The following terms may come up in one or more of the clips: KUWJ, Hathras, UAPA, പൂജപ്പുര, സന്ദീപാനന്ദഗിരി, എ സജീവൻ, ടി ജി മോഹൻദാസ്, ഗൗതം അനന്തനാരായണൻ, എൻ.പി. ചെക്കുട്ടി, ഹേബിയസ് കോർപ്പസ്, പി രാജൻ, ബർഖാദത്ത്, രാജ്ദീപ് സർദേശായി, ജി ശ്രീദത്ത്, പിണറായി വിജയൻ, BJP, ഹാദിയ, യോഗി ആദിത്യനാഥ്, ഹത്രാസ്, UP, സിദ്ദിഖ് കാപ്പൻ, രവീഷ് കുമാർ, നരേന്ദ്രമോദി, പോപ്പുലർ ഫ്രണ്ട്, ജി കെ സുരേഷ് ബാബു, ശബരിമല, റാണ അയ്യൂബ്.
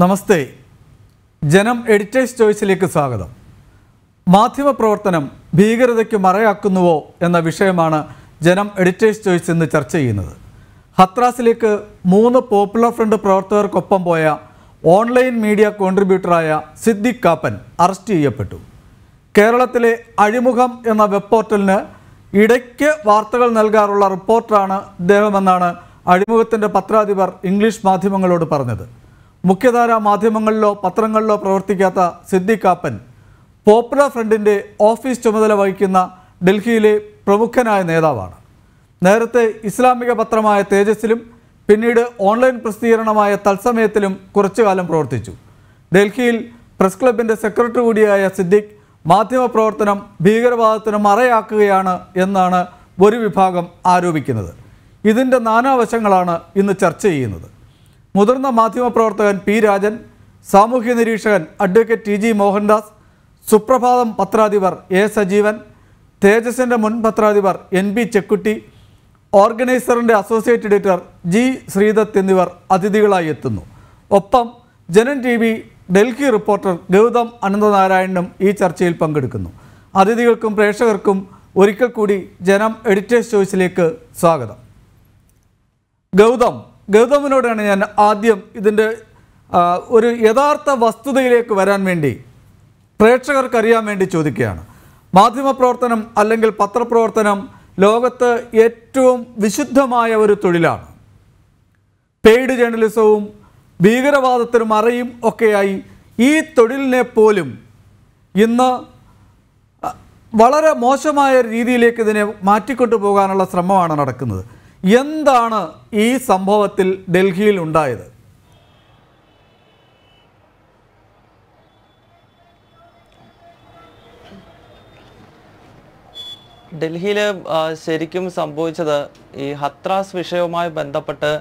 നമസ്തേ ജനം എഡിറ്റേഴ്സ് ചോയ്സിലേക്ക് സ്വാഗതം. മാധ്യമ പ്രവർത്തനം ഭീകരതയ്ക്ക് മറയാക്കുന്നുവോ എന്ന വിഷയമാണ് ജനം എഡിറ്റേഴ്സ് ചോയ്സ് ഇന്ന് ചർച്ച ചെയ്യുന്നത്. ഹത്രാസിലേക്ക് 3 പോപ്പുലർ ഫ്രണ്ട് പ്രവർത്തകർക്കൊപ്പം പോയ ഓൺലൈൻ മീഡിയ കോൺട്രിബ്യൂട്ടറായ സിദ്ദിഖ് കാപ്പൻ അറസ്റ്റ് ചെയ്യപ്പെട്ടു. കേരളത്തിലെ അഴിമുഖം എന്ന വെബ് പോർട്ടലിന് ഇടയ്ക്ക് വാർത്തകൾ നൽകാറുള്ള റിപ്പോർട്ടറാണ് ഇദ്ദേഹമെന്നാണ് അഴിമുഖത്തിൻ്റെ പത്രാധിപർ ഇംഗ്ലീഷ് മാധ്യമങ്ങളോട് പറഞ്ഞത്. മുഖ്യധാരാ മാധ്യമങ്ങളിലോ പത്രങ്ങളിലോ പ്രവർത്തിക്കാത്ത സിദ്ദിഖ് കാപ്പൻ പോപ്പുലർ ഫ്രണ്ടിൻ്റെ ഓഫീസ് ചുമതല വഹിക്കുന്ന ഡൽഹിയിലെ പ്രമുഖനായ നേതാവാണ്. നേരത്തെ ഇസ്ലാമിക പത്രമായ തേജസ്സിലും പിന്നീട് ഓൺലൈൻ പ്രസിദ്ധീകരണമായ തത്സമയത്തിലും കുറച്ചു കാലം പ്രവർത്തിച്ചു. ഡൽഹിയിൽ പ്രസ് ക്ലബിൻ്റെ സെക്രട്ടറി കൂടിയായ സിദ്ദിഖ് മാധ്യമപ്രവർത്തനം ഭീകരവാദത്തിന് മറയാക്കുകയാണ് എന്നാണ് ഒരു വിഭാഗം ആരോപിക്കുന്നത്. ഇതിൻ്റെ നാനാവശങ്ങളാണ് ഇന്ന് ചർച്ച ചെയ്യുന്നത്. മുതിർന്ന മാധ്യമപ്രവർത്തകൻ പി രാജൻ, സാമൂഹ്യ നിരീക്ഷകൻ അഡ്വക്കേറ്റ് ടി ജി മോഹൻദാസ്, സുപ്രഭാതം പത്രാധിപർ എ സജീവൻ, തേജസിൻ്റെ മുൻ പത്രാധിപർ എൻ.പി. ചെക്കുട്ടി, ഓർഗനൈസറിൻ്റെ അസോസിയേറ്റ് എഡിറ്റർ ജി ശ്രീദത്ത് എന്നിവർ അതിഥികളായി എത്തുന്നു. ഒപ്പം Janam T V Delhi reporter Gautham അനന്തനാരായണനും ഈ ചർച്ചയിൽ പങ്കെടുക്കുന്നു. അതിഥികൾക്കും പ്രേക്ഷകർക്കും ഒരിക്കൽ കൂടി ജനം എഡിറ്റേഴ്സ് ചോയ്സിലേക്ക് സ്വാഗതം. ഗൗതമിനോടാണ് ഞാൻ ആദ്യം ഇതിൻ്റെ ഒരു യഥാർത്ഥ വസ്തുതയിലേക്ക് വരാൻ വേണ്ടി, പ്രേക്ഷകർക്കറിയാൻ വേണ്ടി ചോദിക്കുകയാണ്. മാധ്യമപ്രവർത്തനം അല്ലെങ്കിൽ പത്രപ്രവർത്തനം ലോകത്ത് ഏറ്റവും വിശുദ്ധമായ ഒരു തൊഴിലാണ്. പെയ്ഡ് ജേർണലിസവും ഭീകരവാദത്തിനും മറയും ഒക്കെയായി ഈ തൊഴിലിനെ പോലും ഇന്ന് വളരെ മോശമായ രീതിയിലേക്ക് ഇതിനെ മാറ്റിക്കൊണ്ടു പോകാനുള്ള ശ്രമമാണ് നടക്കുന്നത്. എന്താണ് ഈ സംഭവത്തിൽ ഡൽഹിയിൽ ഉണ്ടായത്? ഡൽഹിയിൽ ശരിക്കും സംഭവിച്ചത് ഈ ഹത്രാസ് വിഷയവുമായി ബന്ധപ്പെട്ട്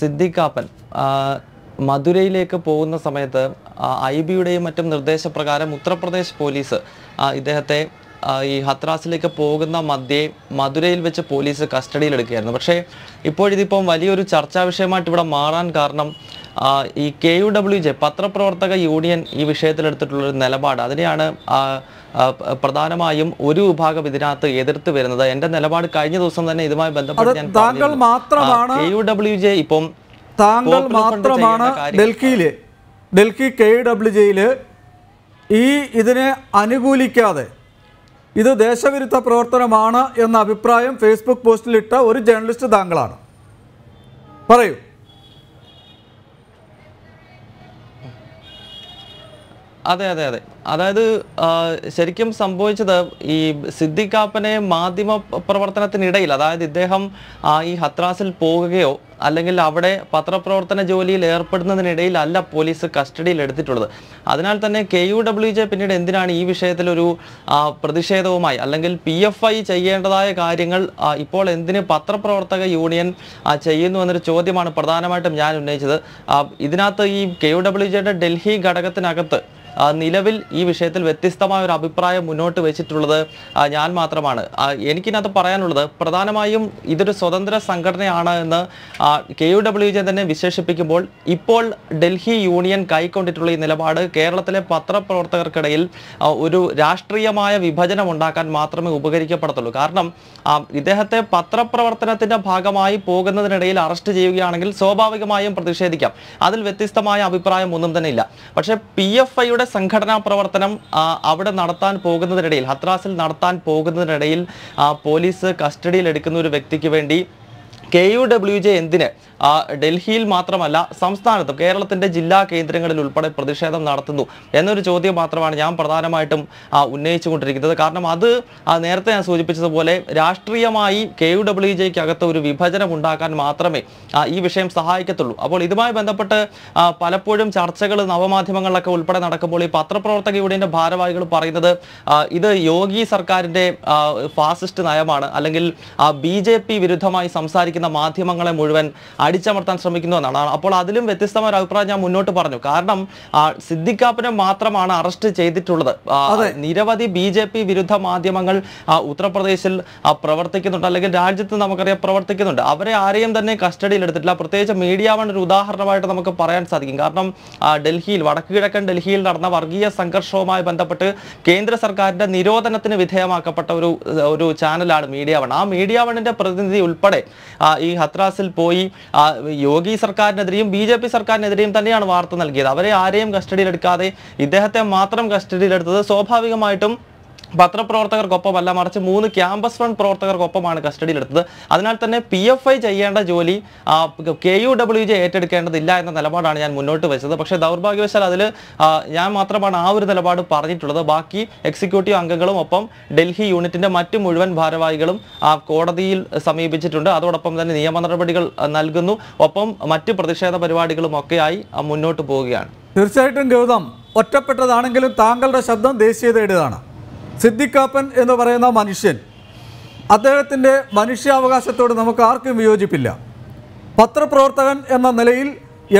സിദ്ദിഖ് കാപ്പൻ മധുരയിലേക്ക് പോകുന്ന സമയത്ത് ഐബിയുടെയും മറ്റും നിർദ്ദേശപ്രകാരം ഉത്തർപ്രദേശ് പോലീസ് ഇദ്ദേഹത്തെ ഈ ഹത്രാസിലേക്ക് പോകുന്ന മധ്യേ മധുരയിൽ വെച്ച് പോലീസ് കസ്റ്റഡിയിലെടുക്കുകയായിരുന്നു. പക്ഷേ ഇപ്പോഴിതിപ്പം വലിയൊരു ചർച്ചാ വിഷയമായിട്ട് ഇവിടെ മാറാൻ കാരണം ഈ KUWJ പത്രപ്രവർത്തക യൂണിയൻ ഈ വിഷയത്തിലെടുത്തിട്ടുള്ളൊരു നിലപാട്, അതിനെയാണ് പ്രധാനമായും ഒരു വിഭാഗം ഇതിനകത്ത് എതിർത്ത് വരുന്നത്. എൻ്റെ നിലപാട് കഴിഞ്ഞ ദിവസം തന്നെ ഇതുമായി ബന്ധപ്പെട്ട് ഞാൻ KUWJ ഇപ്പം താങ്കൾ മാത്രമാണ് ഡൽഹി KUWJയിൽ ഈ ഇതിനെ അനുകൂലിക്കാതെ ഇത് ദേശവിരുദ്ധ പ്രവർത്തനമാണ് എന്ന അഭിപ്രായം ഫേസ്ബുക്ക് പോസ്റ്റിലിട്ട ഒരു ജേർണലിസ്റ്റ് താങ്കളാണ്. പറയൂ. അതെ, അതായത് ശരിക്കും സംഭവിച്ചത് ഈ സിദ്ദിഖ് കാപ്പനെ മാധ്യമ പ്രവർത്തനത്തിനിടയിൽ, അതായത് ഇദ്ദേഹം ഈ ഹത്രാസിൽ പോകുകയോ അല്ലെങ്കിൽ അവിടെ പത്രപ്രവർത്തന ജോലിയിൽ ഏർപ്പെടുന്നതിനിടയിൽ അല്ല പോലീസ് കസ്റ്റഡിയിൽ എടുത്തിട്ടുള്ളത്. അതിനാൽ തന്നെ KUWJ പിന്നീട് എന്തിനാണ് ഈ വിഷയത്തിലൊരു പ്രതിഷേധവുമായി അല്ലെങ്കിൽ PFI ചെയ്യേണ്ടതായ കാര്യങ്ങൾ ഇപ്പോൾ എന്തിന് പത്രപ്രവർത്തക യൂണിയൻ ചെയ്യുന്നു എന്നൊരു ചോദ്യമാണ് പ്രധാനമായിട്ടും ഞാൻ ഉന്നയിച്ചത്. ഇതിനകത്ത് ഈ KUWJയുടെ ഡൽഹി ഘടകത്തിനകത്ത് നിലവിൽ ഈ വിഷയത്തിൽ വ്യത്യസ്തമായ ഒരു അഭിപ്രായം മുന്നോട്ട് വെച്ചിട്ടുള്ളത് ഞാൻ മാത്രമാണ്. എനിക്കിനകത്ത് പറയാനുള്ളത് പ്രധാനമായും ഇതൊരു സ്വതന്ത്ര സംഘടനയാണ് എന്ന് KUWJ തന്നെ വിശേഷിപ്പിക്കുമ്പോൾ ഇപ്പോൾ ഡൽഹി യൂണിയൻ കൈക്കൊണ്ടിട്ടുള്ള ഈ നിലപാട് കേരളത്തിലെ പത്രപ്രവർത്തകർക്കിടയിൽ ഒരു രാഷ്ട്രീയമായ വിഭജനം ഉണ്ടാക്കാൻ മാത്രമേ ഉപകരിക്കപ്പെടത്തുള്ളൂ. കാരണം ഇദ്ദേഹത്തെ പത്രപ്രവർത്തനത്തിൻ്റെ ഭാഗമായി പോകുന്നതിനിടയിൽ അറസ്റ്റ് ചെയ്യുകയാണെങ്കിൽ സ്വാഭാവികമായും പ്രതിഷേധിക്കാം, അതിൽ വ്യത്യസ്തമായ അഭിപ്രായം ഒന്നും തന്നെ ഇല്ല. പക്ഷേ PFIയുടെ സംഘടനാ പ്രവർത്തനം അവിടെ നടത്താൻ പോകുന്നതിനിടയിൽ, ഹത്രാസിൽ നടത്താൻ പോകുന്നതിനിടയിൽ പോലീസ് കസ്റ്റഡിയിൽ എടുക്കുന്ന ഒരു വ്യക്തിക്ക് വേണ്ടി KUWJ എന്തിന് ഡൽഹിയിൽ മാത്രമല്ല സംസ്ഥാനത്തും കേരളത്തിൻ്റെ ജില്ലാ കേന്ദ്രങ്ങളിൽ ഉൾപ്പെടെ പ്രതിഷേധം നടത്തുന്നു എന്നൊരു ചോദ്യം മാത്രമാണ് ഞാൻ പ്രധാനമായിട്ടും ഉന്നയിച്ചു കൊണ്ടിരിക്കുന്നത്. കാരണം അത് നേരത്തെ ഞാൻ സൂചിപ്പിച്ചതുപോലെ രാഷ്ട്രീയമായി KUWJക്കകത്ത് ഒരു വിഭജനം ഉണ്ടാക്കാൻ മാത്രമേ ഈ വിഷയം സഹായിക്കത്തുള്ളൂ. അപ്പോൾ ഇതുമായി ബന്ധപ്പെട്ട് പലപ്പോഴും ചർച്ചകൾ നവമാധ്യമങ്ങളിലൊക്കെ ഉൾപ്പെടെ നടക്കുമ്പോൾ ഈ പത്രപ്രവർത്തക യൂണിയൻ്റെ ഭാരവാഹികൾ പറയുന്നത് ഇത് യോഗി സർക്കാരിൻ്റെ ഫാസിസ്റ്റ് നയമാണ്, അല്ലെങ്കിൽ BJP വിരുദ്ധമായി സംസാരിക്കുന്ന മാധ്യമങ്ങളെ മുഴുവൻ അടിച്ചമർത്താൻ ശ്രമിക്കുന്നു എന്നാണ്. അപ്പോൾ അതിലും വ്യക്തിപരമായ ഒരു അഭിപ്രായം ഞാൻ മുന്നോട്ട് പറഞ്ഞു. കാരണം സിദ്ദിഖ് കാപ്പനെ മാത്രമാണ് അറസ്റ്റ് ചെയ്തിട്ടുള്ളത്. നിരവധി ബിജെപി വിരുദ്ധ മാധ്യമങ്ങൾ ഉത്തർപ്രദേശിൽ പ്രവർത്തിക്കുന്നുണ്ട്, അല്ലെങ്കിൽ രാജ്യത്ത് നമുക്കറിയാം പ്രവർത്തിക്കുന്നുണ്ട്. അവരെ ആരെയും തന്നെ കസ്റ്റഡിയിൽ എടുത്തിട്ടില്ല. പ്രത്യേകിച്ച് മീഡിയ വൺ ഒരു ഉദാഹരണമായിട്ട് നമുക്ക് പറയാൻ സാധിക്കും. കാരണം ഡൽഹിയിൽ, വടക്ക് കിഴക്കൻ ഡൽഹിയിൽ നടന്ന വർഗീയ സംഘർഷവുമായി ബന്ധപ്പെട്ട് കേന്ദ്ര സർക്കാരിന്റെ നിരോധനത്തിന് വിധേയമാക്കപ്പെട്ട ഒരു ചാനലാണ് മീഡിയ വൺ. ആ മീഡിയ വണ്ണിന്റെ പ്രതിനിധി ഉൾപ്പെടെ ഈ ഹത്രാസിൽ പോയി യോഗി സർക്കാരിനെതിരെയും ബി ജെ പി സർക്കാരിനെതിരെയും തന്നെയാണ് വാർത്ത നൽകിയത്. അവരെ ആരെയും കസ്റ്റഡിയിലെടുക്കാതെ ഇദ്ദേഹത്തെ മാത്രം കസ്റ്റഡിയിലെടുത്തത് സ്വാഭാവികമായിട്ടും പത്രപ്രവർത്തകർക്കൊപ്പമല്ല, മറിച്ച് 3 ക്യാമ്പസ് ഫ്രണ്ട് പ്രവർത്തകർക്കൊപ്പമാണ് കസ്റ്റഡിയിലെടുത്തത്. അതിനാൽ തന്നെ PFI ചെയ്യേണ്ട ജോലി KUWJ ഏറ്റെടുക്കേണ്ടതില്ല എന്ന നിലപാടാണ് ഞാൻ മുന്നോട്ട് വെച്ചത്. പക്ഷേ ദൗർഭാഗ്യവശാൽ അതിൽ ഞാൻ മാത്രമാണ് ആ ഒരു നിലപാട് പറഞ്ഞിട്ടുള്ളത്. ബാക്കി എക്സിക്യൂട്ടീവ് അംഗങ്ങളും ഒപ്പം ഡൽഹി യൂണിറ്റിൻ്റെ മറ്റ് മുഴുവൻ ഭാരവാഹികളും കോടതിയിൽ സമീപിച്ചിട്ടുണ്ട്. അതോടൊപ്പം തന്നെ നിയമ നടപടികൾ നൽകുന്നു. ഒപ്പം മറ്റ് പ്രതിഷേധ പരിപാടികളുമൊക്കെയായി മുന്നോട്ട് പോവുകയാണ്. തീർച്ചയായിട്ടും ഗൗതം, ഒറ്റപ്പെട്ടതാണെങ്കിലും താങ്കളുടെ ശബ്ദം ദേശീയതയുടേതാണ്. സിദ്ദിഖ് കാപ്പൻ എന്ന് പറയുന്ന മനുഷ്യൻ, അദ്ദേഹത്തിൻ്റെ മനുഷ്യാവകാശത്തോട് നമുക്ക് ആർക്കും വിയോജിപ്പില്ല. പത്രപ്രവർത്തകൻ എന്ന നിലയിൽ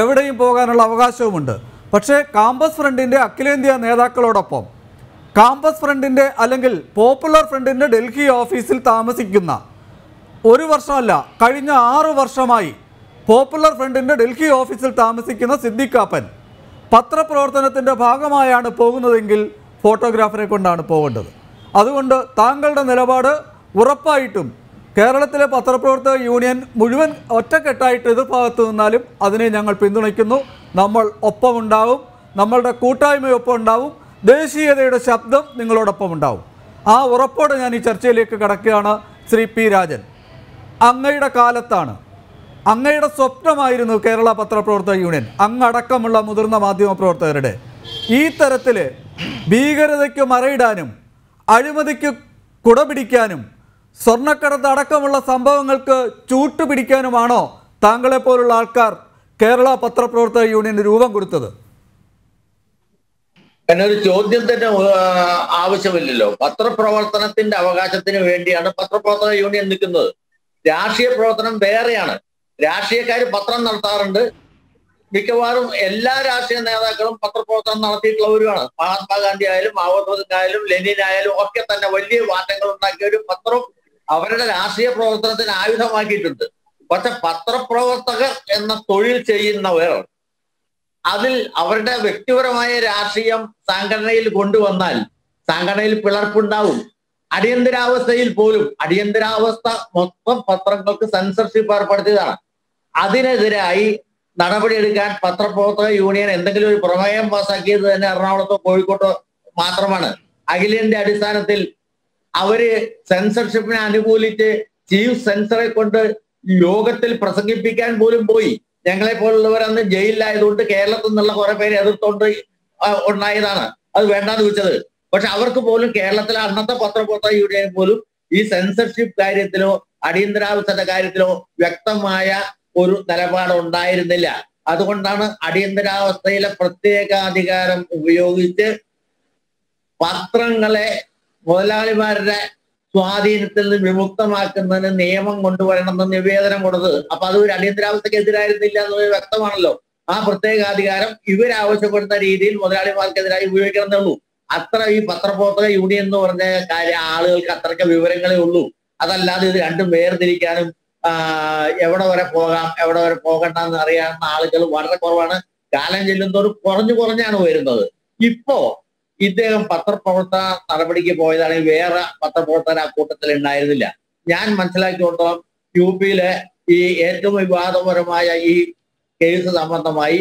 എവിടെയും പോകാനുള്ള അവകാശവുമുണ്ട്. പക്ഷേ കാമ്പസ് ഫ്രണ്ടിൻ്റെ അഖിലേന്ത്യാ നേതാക്കളോടൊപ്പം കാമ്പസ് ഫ്രണ്ടിൻ്റെ അല്ലെങ്കിൽ പോപ്പുലർ ഫ്രണ്ടിൻ്റെ ഡൽഹി ഓഫീസിൽ താമസിക്കുന്ന, ഒരു വർഷമല്ല കഴിഞ്ഞ 6 വർഷമായി പോപ്പുലർ ഫ്രണ്ടിൻ്റെ ഡൽഹി ഓഫീസിൽ താമസിക്കുന്ന സിദ്ദിഖ് കാപ്പൻ പത്രപ്രവർത്തനത്തിൻ്റെ ഭാഗമായാണ് പോകുന്നതെങ്കിൽ ഫോട്ടോഗ്രാഫറെ കൊണ്ടാണ് പോകേണ്ടത്. അതുകൊണ്ട് താങ്കളുടെ നിലപാട് ഉറപ്പായിട്ടും കേരളത്തിലെ പത്രപ്രവർത്തക യൂണിയൻ മുഴുവൻ ഒറ്റക്കെട്ടായിട്ട് എതിർഭാഗത്ത് നിന്നാലും അതിനെ ഞങ്ങൾ പിന്തുണയ്ക്കുന്നു. നമ്മൾ ഒപ്പമുണ്ടാവും, നമ്മളുടെ കൂട്ടായ്മയൊപ്പം ഉണ്ടാവും, ദേശീയതയുടെ ശബ്ദം നിങ്ങളോടൊപ്പം ഉണ്ടാവും. ആ ഉറപ്പോടെ ഞാൻ ഈ ചർച്ചയിലേക്ക് കടക്കുകയാണ്. ശ്രീ പി രാജൻ, അങ്ങയുടെ കാലത്താണ്, അങ്ങയുടെ സ്വപ്നമായിരുന്നു കേരള പത്രപ്രവർത്തക യൂണിയൻ, അങ്ങടക്കമുള്ള മുതിർന്ന മാധ്യമപ്രവർത്തകരുടെ ഈ തരത്തിൽ ഭീകരതയ്ക്ക് മറയിടാനും അഴിമതിക്ക് കുടപിടിക്കാനും സ്വർണ്ണക്കടത്ത് അടക്കമുള്ള സംഭവങ്ങൾക്ക് ചൂട്ടുപിടിക്കാനുമാണോ താങ്കളെപ്പോലുള്ള ആൾക്കാർ കേരള പത്രപ്രവർത്തക യൂണിയന് രൂപം കൊടുത്തത് എന്നൊരു ചോദ്യം തന്നെ ആവശ്യമില്ലല്ലോ. പത്രപ്രവർത്തനത്തിന്റെ അവകാശത്തിന് വേണ്ടിയാണ് പത്രപ്രവർത്തക യൂണിയൻ നിൽക്കുന്നത്. രാഷ്ട്രീയ പ്രവർത്തനം വേറെയാണ്. രാഷ്ട്രീയക്കാർ പത്രം നടത്താറുണ്ട്. മിക്കവാറും എല്ലാ രാഷ്ട്രീയ നേതാക്കളും പത്രപ്രവർത്തനം നടത്തിയിട്ടുള്ളവരുമാണ്. മഹാത്മാഗാന്ധി ആയാലും മാവോദാസിംഗ് ആയാലും ലെനിൻ ആയാലും ഒക്കെ തന്നെ വലിയ മാറ്റങ്ങൾ ഉണ്ടാക്കിയവരും പത്രം അവരുടെ രാഷ്ട്രീയ പ്രവർത്തനത്തിന് ആയുധമാക്കിയിട്ടുണ്ട്. പക്ഷെ പത്രപ്രവർത്തകർ എന്ന തൊഴിൽ ചെയ്യുന്നവർ അതിൽ അവരുടെ വ്യക്തിപരമായ രാഷ്ട്രീയം സംഘടനയിൽ കൊണ്ടുവന്നാൽ സംഘടനയിൽ പിളർപ്പുണ്ടാവും. അടിയന്തരാവസ്ഥയിൽ പോലും, അടിയന്തരാവസ്ഥ മൊത്തം പത്രങ്ങൾക്ക് സെൻസർഷിപ്പ് ഏർപ്പെടുത്തിയതാണ്. അതിനെതിരായി നടപടിയെടുക്കാൻ പത്രപ്രവർത്തക യൂണിയൻ എന്തെങ്കിലും ഒരു പ്രമേയം പാസാക്കിയത് തന്നെ എറണാകുളത്തോ കോഴിക്കോട്ടോ മാത്രമാണ്. അഖിലേന്ത്യ അടിസ്ഥാനത്തിൽ അവര് സെൻസർഷിപ്പിനെ അനുകൂലിച്ച് ചീഫ് സെൻസറെ കൊണ്ട് ലോകത്തിൽ പ്രസംഗിപ്പിക്കാൻ പോലും പോയി. ഞങ്ങളെ പോലുള്ളവർ അന്ന് ജയിലിലായതുകൊണ്ട് കേരളത്തിൽ നിന്നുള്ള കുറെ പേര് എതിർത്തോണ്ട് ഉണ്ടായതാണ്, അത് വേണ്ടാന്ന് വെച്ചത്. പക്ഷെ അവർക്ക് പോലും കേരളത്തിലെ അന്നത്തെ പത്രപ്രവർത്തക യൂണിയൻ പോലും ഈ സെൻസർഷിപ്പ് കാര്യത്തിലോ അടിയന്തരാവസ്ഥയുടെ കാര്യത്തിലോ വ്യക്തമായ ഒരു നിലപാട് ഉണ്ടായിരുന്നില്ല. അതുകൊണ്ടാണ് അടിയന്തരാവസ്ഥയിലെ പ്രത്യേകാധികാരം ഉപയോഗിച്ച് പത്രങ്ങളെ മുതലാളിമാരുടെ സ്വാധീനത്തിൽ നിന്ന് വിമുക്തമാക്കുന്നതിന് നിയമം കൊണ്ടുവരണമെന്ന് നിവേദനം കൊടുത്തത്. അപ്പൊ അത് ഒരു അടിയന്തരാവസ്ഥയ്ക്ക് എതിരായിരുന്നില്ല എന്നത് വ്യക്തമാണല്ലോ. ആ പ്രത്യേകാധികാരം ഇവരാവശ്യപ്പെടുന്ന രീതിയിൽ മുതലാളിമാർക്കെതിരായി ഉപയോഗിക്കണം എന്നുള്ളൂ. അത്ര ഈ പത്രപ്രവർത്തക യൂണിയൻ എന്ന് പറഞ്ഞ കാര്യം ആളുകൾക്ക് അത്രയ്ക്ക് വിവരങ്ങളേ ഉള്ളൂ. അതല്ലാതെ ഇത് രണ്ടും വേർതിരിക്കാനും എവിടെ വരെ പോകാം എവിടെ വരെ പോകണ്ടെന്ന് അറിയാവുന്ന ആളുകൾ വളരെ കുറവാണ്. കാലം ചെല്ലുന്നതോറും കുറഞ്ഞാണ് വരുന്നത്. ഇപ്പോ ഇദ്ദേഹം പത്രപ്രവർത്തന നടപടിക്ക് പോയതാണെങ്കിൽ വേറെ പത്രപ്രവർത്തകർ ആ കൂട്ടത്തിൽ ഉണ്ടായിരുന്നില്ല. ഞാൻ മനസ്സിലാക്കിയോളം UP ഈ ഏറ്റവും വിവാദപരമായ ഈ കേസ് സംബന്ധമായി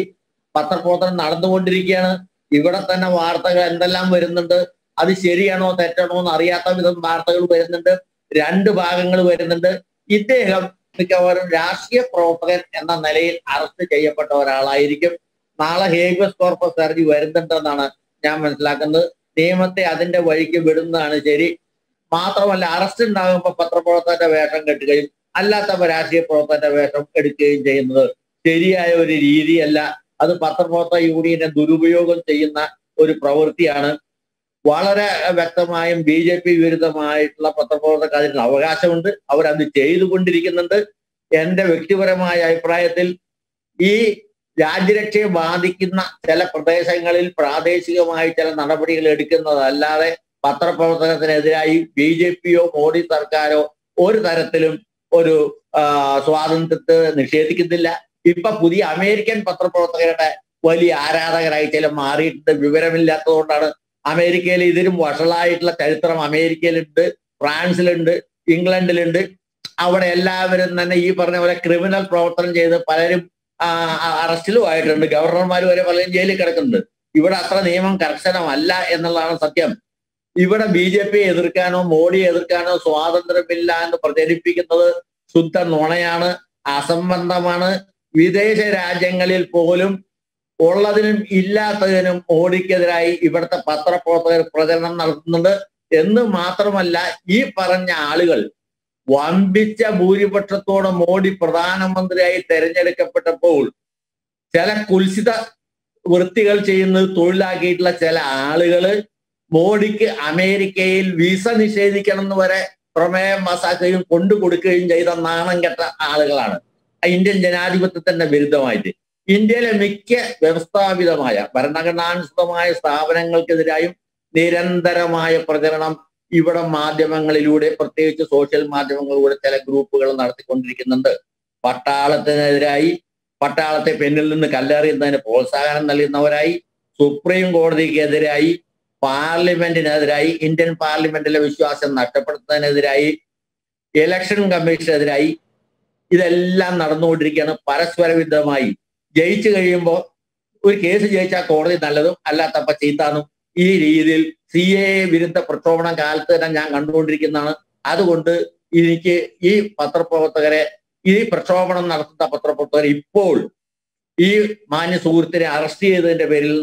പത്രപ്രവർത്തനം നടന്നുകൊണ്ടിരിക്കുകയാണ്. ഇവിടെ തന്നെ വാർത്തകൾ എന്തെല്ലാം വരുന്നുണ്ട്, അത് ശരിയാണോ തെറ്റാണോ എന്ന് അറിയാത്ത വിധം വാർത്തകൾ വരുന്നുണ്ട്. 2 ഭാഗങ്ങൾ വരുന്നുണ്ട്. ഇദ്ദേഹം മിക്കവാറും രാഷ്ട്രീയ പ്രവർത്തകൻ എന്ന നിലയിൽ അറസ്റ്റ് ചെയ്യപ്പെട്ട ഒരാളായിരിക്കും. നാളെ ഹേബിയസ് കോർപ്പസ് ഹർജി വരുന്നുണ്ടെന്നാണ് ഞാൻ മനസ്സിലാക്കുന്നത്. നിയമത്തെ അതിന്റെ വഴിക്ക് വിടുന്നതാണ് ശരി. മാത്രമല്ല, അറസ്റ്റ് ഉണ്ടാകുമ്പോൾ പത്രപ്രവർത്തകന്റെ വേഷം കെട്ടുകയും അല്ലാത്തവ രാഷ്ട്രീയ പ്രവർത്തകന്റെ വേഷം എടുക്കുകയും ചെയ്യുന്നത് ശരിയായ ഒരു രീതിയല്ല. അത് പത്രപ്രവർത്തക യൂണിയനെ ദുരുപയോഗം ചെയ്യുന്ന ഒരു പ്രവൃത്തിയാണ്. വളരെ വ്യക്തമായും BJP വിരുദ്ധമായിട്ടുള്ള പത്രപ്രവർത്തകർക്ക് അതിനുള്ള അവകാശമുണ്ട്. അവരത് ചെയ്തുകൊണ്ടിരിക്കുന്നുണ്ട്. व्यक्तिपरമായ അഭിപ്രായത്തിൽ ഈ രാജ്യരക്ഷയെ ബാധിക്കുന്ന ചില പ്രദേശങ്ങളിൽ പ്രാദേശികമായി ചില നടപടികൾ എടുക്കുന്നതല്ലാതെ പത്രപ്രവർത്തനത്തിനെതിരായി ബിജെപിയോ മോദി സർക്കാരോ ഒരു തരത്തിലും ഒരു സ്വാതന്ത്ര്യത്തെ നിഷേധിക്കുന്നില്ല। ഇപ്പോ പുതിയ അമേരിക്കൻ പത്രപ്രവർത്തകരുടെ വലിയ ആരാധകരായി ചില മാറിയിട്ട് വിവരമില്ലാത്തതുകൊണ്ടാണ് അമേരിക്കയിൽ ഇതിലും വഷളായിട്ടുള്ള ചരിത്രം അമേരിക്കയിലുണ്ട്, ഫ്രാൻസിലുണ്ട്, ഇംഗ്ലണ്ടിലുണ്ട്। അവിടെ എല്ലാവരും തന്നെ ഈ പറഞ്ഞ പോലെ ക്രിമിനൽ പ്രവർത്തനം ചെയ്ത് പലരും അറസ്റ്റിലും ആയിട്ടുണ്ട്, ഗവർണർമാർ വരെ പലരും ജയിലിൽ കിടക്കുന്നുണ്ട്। ഇവിടെ അത്ര നിയമം കർശനമല്ല എന്നുള്ളതാണ് സത്യം। ഇവിടെ ബി ജെ പിയെ എതിർക്കാനോ മോഡിയെ എതിർക്കാനോ സ്വാതന്ത്ര്യമില്ല എന്ന് പ്രചരിപ്പിക്കുന്നത് ശുദ്ധ നുണയാണ്, അസംബന്ധമാണ്। വിദേശ രാജ്യങ്ങളിൽ പോലും ഉള്ളതിനും ഇല്ലാത്തതിനും മോഡിക്കെതിരായി ഇവിടുത്തെ പത്രപ്രവർത്തകർ പ്രചരണം നടത്തുന്നുണ്ട് എന്ന് മാത്രമല്ല, ഈ പറഞ്ഞ ആളുകൾ വമ്പിച്ച ഭൂരിപക്ഷത്തോടെ മോഡി പ്രധാനമന്ത്രിയായി തെരഞ്ഞെടുക്കപ്പെട്ടപ്പോൾ ചില കുൽസിത വൃത്തികൾ ചെയ്യുന്നത് തൊഴിലാക്കിയിട്ടുള്ള ചില ആളുകള് മോഡിക്ക് അമേരിക്കയിൽ വിസ നിഷേധിക്കണം എന്ന് വരെ പ്രമേയം പാസാക്കുകയും കൊണ്ടുകൊടുക്കുകയും ചെയ്ത നാണം കെട്ട ആളുകളാണ്, ഇന്ത്യൻ ജനാധിപത്യത്തിന്റെ വിരുദ്ധമായിട്ട്। ഇന്ത്യയിലെ മിക്ക വ്യവസ്ഥാപിതമായ ഭരണഘടനാനുസൃതമായ സ്ഥാപനങ്ങൾക്കെതിരായും നിരന്തരമായ പ്രചരണം ഇവിടെ മാധ്യമങ്ങളിലൂടെ, പ്രത്യേകിച്ച് സോഷ്യൽ മാധ്യമങ്ങളിലൂടെ ചില ഗ്രൂപ്പുകൾ നടത്തിക്കൊണ്ടിരിക്കുന്നുണ്ട്। പട്ടാളത്തിനെതിരായി, പട്ടാളത്തെ പെന്നിൽ നിന്ന് കല്ലെറിയുന്നതിന് പ്രോത്സാഹനം നൽകുന്നവരായി, സുപ്രീം കോടതിക്കെതിരായി, പാർലമെന്റിനെതിരായി, ഇന്ത്യൻ പാർലമെന്റിലെ വിശ്വാസം നഷ്ടപ്പെടുത്തുന്നതിനെതിരായി, ഇലക്ഷൻ കമ്മീഷനെതിരായി, ഇതെല്ലാം നടന്നുകൊണ്ടിരിക്കുകയാണ് പരസ്പര വിരുദ്ധമായി। ജയിച്ചു കഴിയുമ്പോൾ ഒരു കേസ് ജയിച്ചാൽ കോടതി നല്ലതും അല്ലാത്തപ്പോൾ ചീത്താന്നും ഈ രീതിയിൽ CAA വിരുദ്ധ പ്രക്ഷോഭണം കാലത്ത് തന്നെ ഞാൻ കണ്ടുകൊണ്ടിരിക്കുന്നതാണ്। അതുകൊണ്ട് എനിക്ക് ഈ പത്രപ്രവർത്തകരെ, ഈ പ്രക്ഷോഭണം നടത്തുന്ന പത്രപ്രവർത്തകർ ഇപ്പോൾ ഈ മാന്യ സുഹൃത്തിനെ അറസ്റ്റ് ചെയ്തതിന്റെ പേരിൽ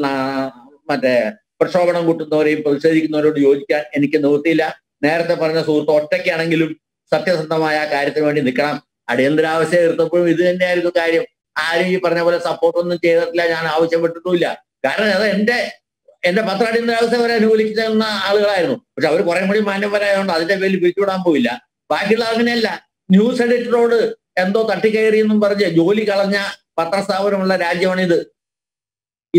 മറ്റേ പ്രക്ഷോഭണം കൂട്ടുന്നവരെയും പ്രതിഷേധിക്കുന്നവരോട് യോജിക്കാൻ എനിക്ക് നിവൃത്തിയില്ല। നേരത്തെ പറഞ്ഞ സുഹൃത്ത് ഒറ്റയ്ക്കാണെങ്കിലും സത്യസന്ധമായ കാര്യത്തിന് വേണ്ടി നിൽക്കണം। അടിയന്തരാവസ്ഥ എടുത്തപ്പോഴും ഇത് തന്നെയായിരുന്നു കാര്യം, ആരും ഈ പറഞ്ഞ പോലെ സപ്പോർട്ടൊന്നും ചെയ്തിട്ടില്ല, ഞാൻ ആവശ്യപ്പെട്ടിട്ടുമില്ല। കാരണം അത് എന്റെ പത്ര അടിയന്തരാവസ്ഥ വരെ അനുകൂലിക്കുന്ന ആളുകളായിരുന്നു, പക്ഷെ അവർ കുറെ കൂടി മാന്യന്മാരായതുകൊണ്ട് അതിന്റെ പേരിൽ പിരിച്ചുവിടാൻ പോയില്ല। ബാക്കിയുള്ള അങ്ങനെയല്ല, ന്യൂസ് എഡിറ്ററോട് എന്തോ തട്ടിക്കയറിയെന്നും പറഞ്ഞ് ജോലി കളഞ്ഞ പത്രസ്ഥാപനമുള്ള രാജ്യമാണിത്।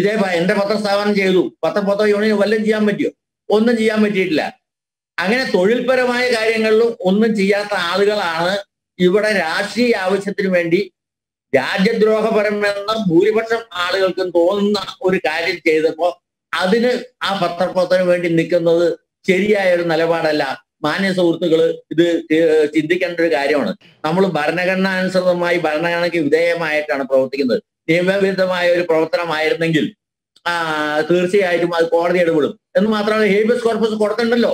ഇതേ എന്റെ പത്രസ്ഥാപനം ചെയ്തു, പത്രപ്രവർത്തക യൂണിയൻ വല്ലതും ചെയ്യാൻ പറ്റിയോ? ഒന്നും ചെയ്യാൻ പറ്റിയിട്ടില്ല। അങ്ങനെ തൊഴിൽപരമായ കാര്യങ്ങളിലും ഒന്നും ചെയ്യാത്ത ആളുകളാണ് ഇവിടെ രാഷ്ട്രീയ ആവശ്യത്തിന് വേണ്ടി രാജ്യദ്രോഹപരമെന്ന് ഭൂരിപക്ഷം ആളുകൾക്കും തോന്നുന്ന ഒരു കാര്യം ചെയ്തപ്പോ അതിന് ആ പത്രപ്രവർത്തകന് വേണ്ടി നിൽക്കുന്നത് ശരിയായ ഒരു നിലപാടല്ല। മാന്യ സുഹൃത്തുക്കള്, ഇത് ചിന്തിക്കേണ്ട ഒരു കാര്യമാണ്। നമ്മൾ ഭരണഘടന അനുസൃതമായി ഭരണഘടനയ്ക്ക് വിധേയമായിട്ടാണ് പ്രവർത്തിക്കുന്നത്। നിയമവിരുദ്ധമായ ഒരു പ്രവർത്തനമായിരുന്നെങ്കിൽ തീർച്ചയായിട്ടും അത് കോടതി ഇടപെടും എന്ന് മാത്രമല്ല, ഹേബിയസ് കോർപ്പസ് കൊടുക്കണ്ടല്ലോ।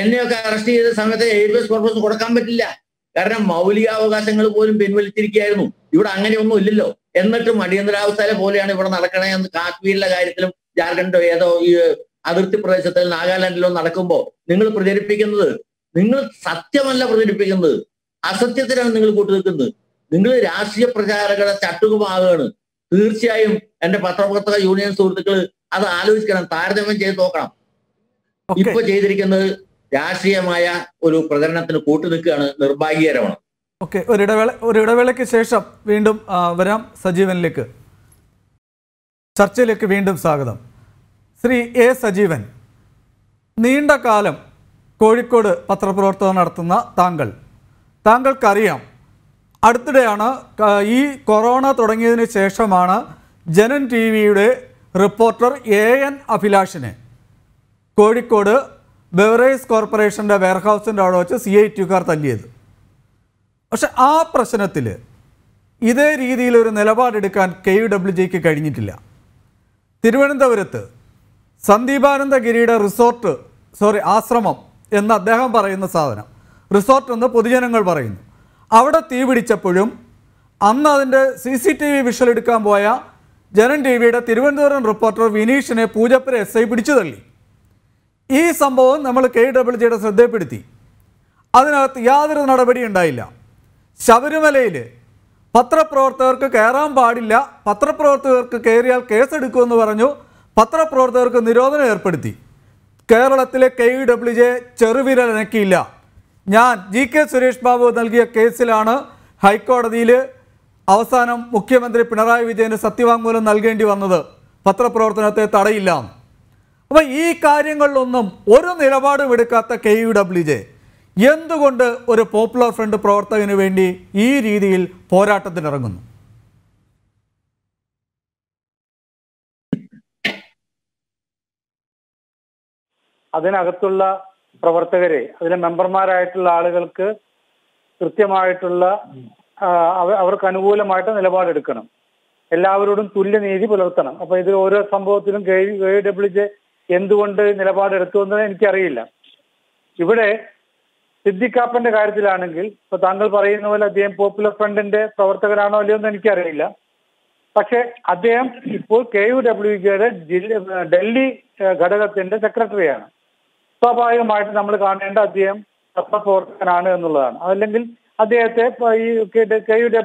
എന്നെയൊക്കെ അറസ്റ്റ് ചെയ്ത സമയത്ത് ഹേബിയസ് കോർപ്പസ് കൊടുക്കാൻ പറ്റില്ല, കാരണം മൗലികാവകാശങ്ങൾ പോലും പിൻവലിച്ചിരിക്കുകയായിരുന്നു। ഇവിടെ അങ്ങനെയൊന്നും ഇല്ലല്ലോ। എന്നിട്ടും അടിയന്തരാവസ്ഥയെ പോലെയാണ് ഇവിടെ നടക്കണേ എന്ന് കാശ്മീരിലെ കാര്യത്തിലും ജാർഖണ്ഡോ ഏതോ ഈ അതിർത്തി പ്രദേശത്തിൽ നാഗാലാൻഡിലോ നടക്കുമ്പോൾ നിങ്ങൾ പ്രചരിപ്പിക്കുന്നത്, നിങ്ങൾ സത്യമല്ല പ്രചരിപ്പിക്കുന്നത്, അസത്യത്തിനാണ് നിങ്ങൾ കൂട്ടുനിൽക്കുന്നത്, നിങ്ങൾ രാഷ്ട്രീയ പ്രചാരകരുടെ ചട്ടുകമാകുകയാണ്। തീർച്ചയായും എന്റെ പത്രപ്രവർത്തക യൂണിയൻ സുഹൃത്തുക്കൾ അത് ആലോചിക്കണം, താരതമ്യം ചെയ്ത് നോക്കണം। ഇപ്പൊ ചെയ്തിരിക്കുന്നത് രാഷ്ട്രീയമായ ഒരു പ്രചരണത്തിന് കൂട്ടുനിൽക്കുകയാണ്, നിർഭാഗ്യകരമാണ്। ഓക്കെ, ഒരു ഇടവേളയ്ക്ക് ശേഷം വീണ്ടും വരാം സജീവനിലേക്ക്, ചർച്ചയിലേക്ക് വീണ്ടും സ്വാഗതം. ശ്രീ എ സജീവൻ, നീണ്ട കാലം കോഴിക്കോട് പത്രപ്രവർത്തനം നടത്തുന്ന താങ്കൾക്കറിയാം, അടുത്തിടെയാണ് ഈ കൊറോണ തുടങ്ങിയതിന് ശേഷമാണ് ജനം ടി വിയുടെ റിപ്പോർട്ടർ AN അഭിലാഷിനെ കോഴിക്കോട് ബെവറേജ് കോർപ്പറേഷൻ്റെ വെയർഹൗസിൻ്റെ അവിടെ വെച്ച് CI തല്ലിയത്. പക്ഷെ ആ പ്രശ്നത്തിൽ ഇതേ രീതിയിലൊരു നിലപാടെടുക്കാൻ KUWJക്ക് കഴിഞ്ഞിട്ടില്ല. തിരുവനന്തപുരത്ത് സന്ദീപാനന്ദഗിരിയുടെ ആശ്രമം എന്ന് അദ്ദേഹം പറയുന്ന സാധനം, റിസോർട്ടെന്ന് പൊതുജനങ്ങൾ പറയുന്നു, അവിടെ തീ പിടിച്ചപ്പോഴും അന്ന് അതിൻ്റെ CCTV വിഷ്വൽ എടുക്കാൻ പോയ ജനം ടി വിയുടെ തിരുവനന്തപുരം റിപ്പോർട്ടർ വിനീഷിനെ പൂജപ്പുര SI പിടിച്ചു തള്ളി. ഈ സംഭവം നമ്മൾ KUWJയുടെ ശ്രദ്ധയിൽപ്പെടുത്തി, അതിനകത്ത് യാതൊരു നടപടി ഉണ്ടായില്ല. ശബരിമലയിൽ പത്രപ്രവർത്തകർക്ക് കയറാൻ പാടില്ല, പത്രപ്രവർത്തകർക്ക് കയറിയാൽ കേസെടുക്കുമെന്ന് പറഞ്ഞു, പത്രപ്രവർത്തകർക്ക് നിരോധനം ഏർപ്പെടുത്തി. കേരളത്തിലെ KUWJ ചെറുവിരലനക്കിയില്ല. ഞാൻ GK സുരേഷ് ബാബു നൽകിയ കേസിലാണ് ഹൈക്കോടതിയിൽ അവസാനം മുഖ്യമന്ത്രി പിണറായി വിജയന് സത്യവാങ്മൂലം നൽകേണ്ടി വന്നത് പത്രപ്രവർത്തനത്തെ തടയില്ല. അപ്പോൾ ഈ കാര്യങ്ങളിലൊന്നും ഒരു നിലപാടും എടുക്കാത്ത KUWJ എന്തുകൊണ്ട് ഒരു പോപ്പുലർ ഫ്രണ്ട് പ്രവർത്തകന് വേണ്ടി ഈ രീതിയിൽ പോരാട്ടത്തിനിറങ്ങുന്നു? അതിനകത്തുള്ള പ്രവർത്തകരെ, അതിലെ മെമ്പർമാരായിട്ടുള്ള ആളുകൾക്ക് കൃത്യമായിട്ടുള്ള അവർക്ക് അനുകൂലമായിട്ട് നിലപാടെടുക്കണം, എല്ലാവരോടും തുല്യനീതി പുലർത്തണം. അപ്പൊ ഇതിൽ ഓരോ സംഭവത്തിലും KUWJ എന്തുകൊണ്ട് നിലപാടെടുത്തുവെന്ന് എനിക്കറിയില്ല. ഇവിടെ സിദ്ദിഖ് കാപ്പന്റെ കാര്യത്തിലാണെങ്കിൽ ഇപ്പൊ താങ്കൾ പറയുന്ന പോലെ അദ്ദേഹം പോപ്പുലർ ഫ്രണ്ടിന്റെ പ്രവർത്തകരാണോ അല്ലയോ എന്ന് എനിക്കറിയില്ല. പക്ഷെ അദ്ദേഹം ഇപ്പോൾ KUWJയുടെ ഡൽഹി ഘടകത്തിന്റെ സെക്രട്ടറിയാണ്. സ്വാഭാവികമായിട്ട് നമ്മൾ കാണേണ്ട അദ്ദേഹം പത്രപ്രവർത്തകനാണ് എന്നുള്ളതാണ്. അതല്ലെങ്കിൽ അദ്ദേഹത്തെ ഈ KUWJയുടെ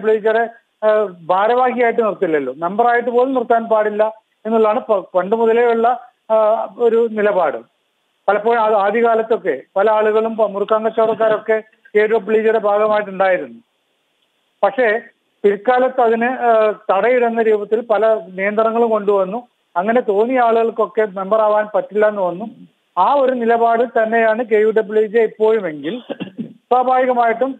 ഭാരവാഹിയായിട്ട് നിർത്തില്ലല്ലോ, മെമ്പറായിട്ട് പോലും നിർത്താൻ പാടില്ല എന്നുള്ളതാണ് പണ്ട് മുതലേ ഉള്ള ഒരു നിലപാട്. പലപ്പോഴും ആദ്യകാലത്തൊക്കെ പല ആളുകളും മുറുക്കാങ്കച്ചവടക്കാരൊക്കെ KUWJയുടെ ഭാഗമായിട്ടുണ്ടായിരുന്നു. പക്ഷേ പിൽക്കാലത്ത് അതിന് തടയിടുന്ന രൂപത്തിൽ പല നിയന്ത്രണങ്ങളും കൊണ്ടുവന്നു. അങ്ങനെ തോന്നിയ ആളുകൾക്കൊക്കെ മെമ്പർ ആവാൻ പറ്റില്ല എന്ന് വന്നു. ആ ഒരു നിലപാട് തന്നെയാണ് KUWJ ഇപ്പോഴുമെങ്കിൽ സ്വാഭാവികമായിട്ടും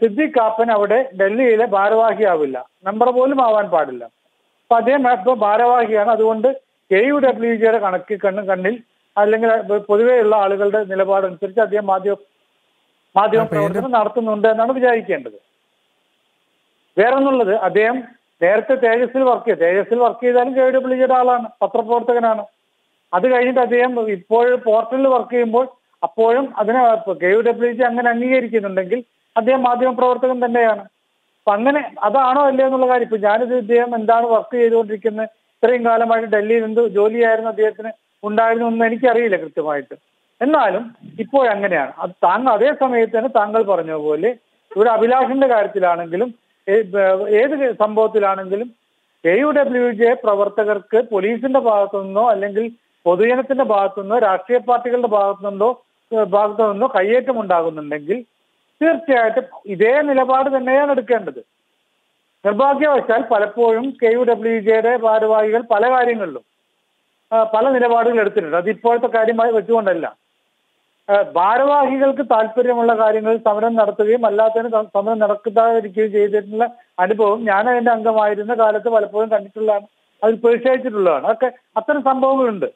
സിദ്ദിഖ് കാപ്പൻ അവിടെ ഡൽഹിയിലെ ഭാരവാഹിയാവില്ല, മെമ്പർ പോലും ആവാൻ പാടില്ല. അപ്പൊ അദ്ദേഹം ഇപ്പോൾ ഭാരവാഹിയാണ്. അതുകൊണ്ട് KUWJയുടെ കണ്ണിൽ അല്ലെങ്കിൽ പൊതുവെയുള്ള ആളുകളുടെ നിലപാടനുസരിച്ച് അദ്ദേഹം മാധ്യമ പ്രവർത്തനം നടത്തുന്നുണ്ട് എന്നാണ് വിചാരിക്കേണ്ടത്. വേറൊന്നുള്ളത്, അദ്ദേഹം നേരത്തെ തേജസിൽ വർക്ക് ചെയ്താലും KUWJയുടെ ആളാണ്, പത്രപ്രവർത്തകനാണ്. അത് കഴിഞ്ഞിട്ട് അദ്ദേഹം ഇപ്പോൾ പോർട്ടലിൽ വർക്ക് ചെയ്യുമ്പോൾ അപ്പോഴും അതിനെ KUWJ അങ്ങനെ അംഗീകരിക്കുന്നുണ്ടെങ്കിൽ അദ്ദേഹം മാധ്യമപ്രവർത്തകൻ തന്നെയാണ്. അപ്പൊ അങ്ങനെ അതാണോ അല്ലേ എന്നുള്ള കാര്യം. ഇപ്പൊ ഞാനിത് അദ്ദേഹം എന്താണ് വർക്ക് ചെയ്തുകൊണ്ടിരിക്കുന്നത്, ഇത്രയും കാലമായിട്ട് ഡൽഹിയിൽ എന്ത് ജോലിയായിരുന്നു അദ്ദേഹത്തിന് ഉണ്ടായിരുന്നു എന്ന് എനിക്കറിയില്ല കൃത്യമായിട്ട്. എന്നാലും ഇപ്പോഴങ്ങനെയാണ്. അത് താങ്കൾ അതേ സമയത്ത് തന്നെ താങ്കൾ പറഞ്ഞ പോലെ ഇവിടെ അഭിലാഷിന്റെ കാര്യത്തിലാണെങ്കിലും ഏത് സംഭവത്തിലാണെങ്കിലും KUWJ പ്രവർത്തകർക്ക് പോലീസിന്റെ ഭാഗത്തുനിന്നോ അല്ലെങ്കിൽ പൊതുജനത്തിന്റെ ഭാഗത്തുനിന്നോ രാഷ്ട്രീയ പാർട്ടികളുടെ ഭാഗത്തുനിന്നോ കയ്യേറ്റം ഉണ്ടാകുന്നുണ്ടെങ്കിൽ തീർച്ചയായിട്ടും ഇതേ നിലപാട് തന്നെയാണ് എടുക്കേണ്ടത്. നിർഭാഗ്യവശാൽ പലപ്പോഴും KUWJയുടെ ഭാരവാഹികൾ പല കാര്യങ്ങളിലും പല നിലപാടുകൾ എടുത്തിട്ടുണ്ട്. അത് ഇപ്പോഴത്തെ കാര്യമായി വെച്ചുകൊണ്ടല്ല, ഭാരവാഹികൾക്ക് താല്പര്യമുള്ള കാര്യങ്ങളിൽ സമരം നടത്തുകയും അല്ലാത്തതിന് സമരം നടക്കാതിരിക്കുകയും ചെയ്തിട്ടുള്ള അനുഭവം ഞാൻ അതിന്റെ അംഗമായിരുന്ന കാലത്ത് പലപ്പോഴും കണ്ടിട്ടുള്ളതാണ്, അതിൽ പ്രതിഷേധിച്ചിട്ടുള്ളതാണ്. അതൊക്കെ അത്തരം സംഭവങ്ങളുണ്ട്.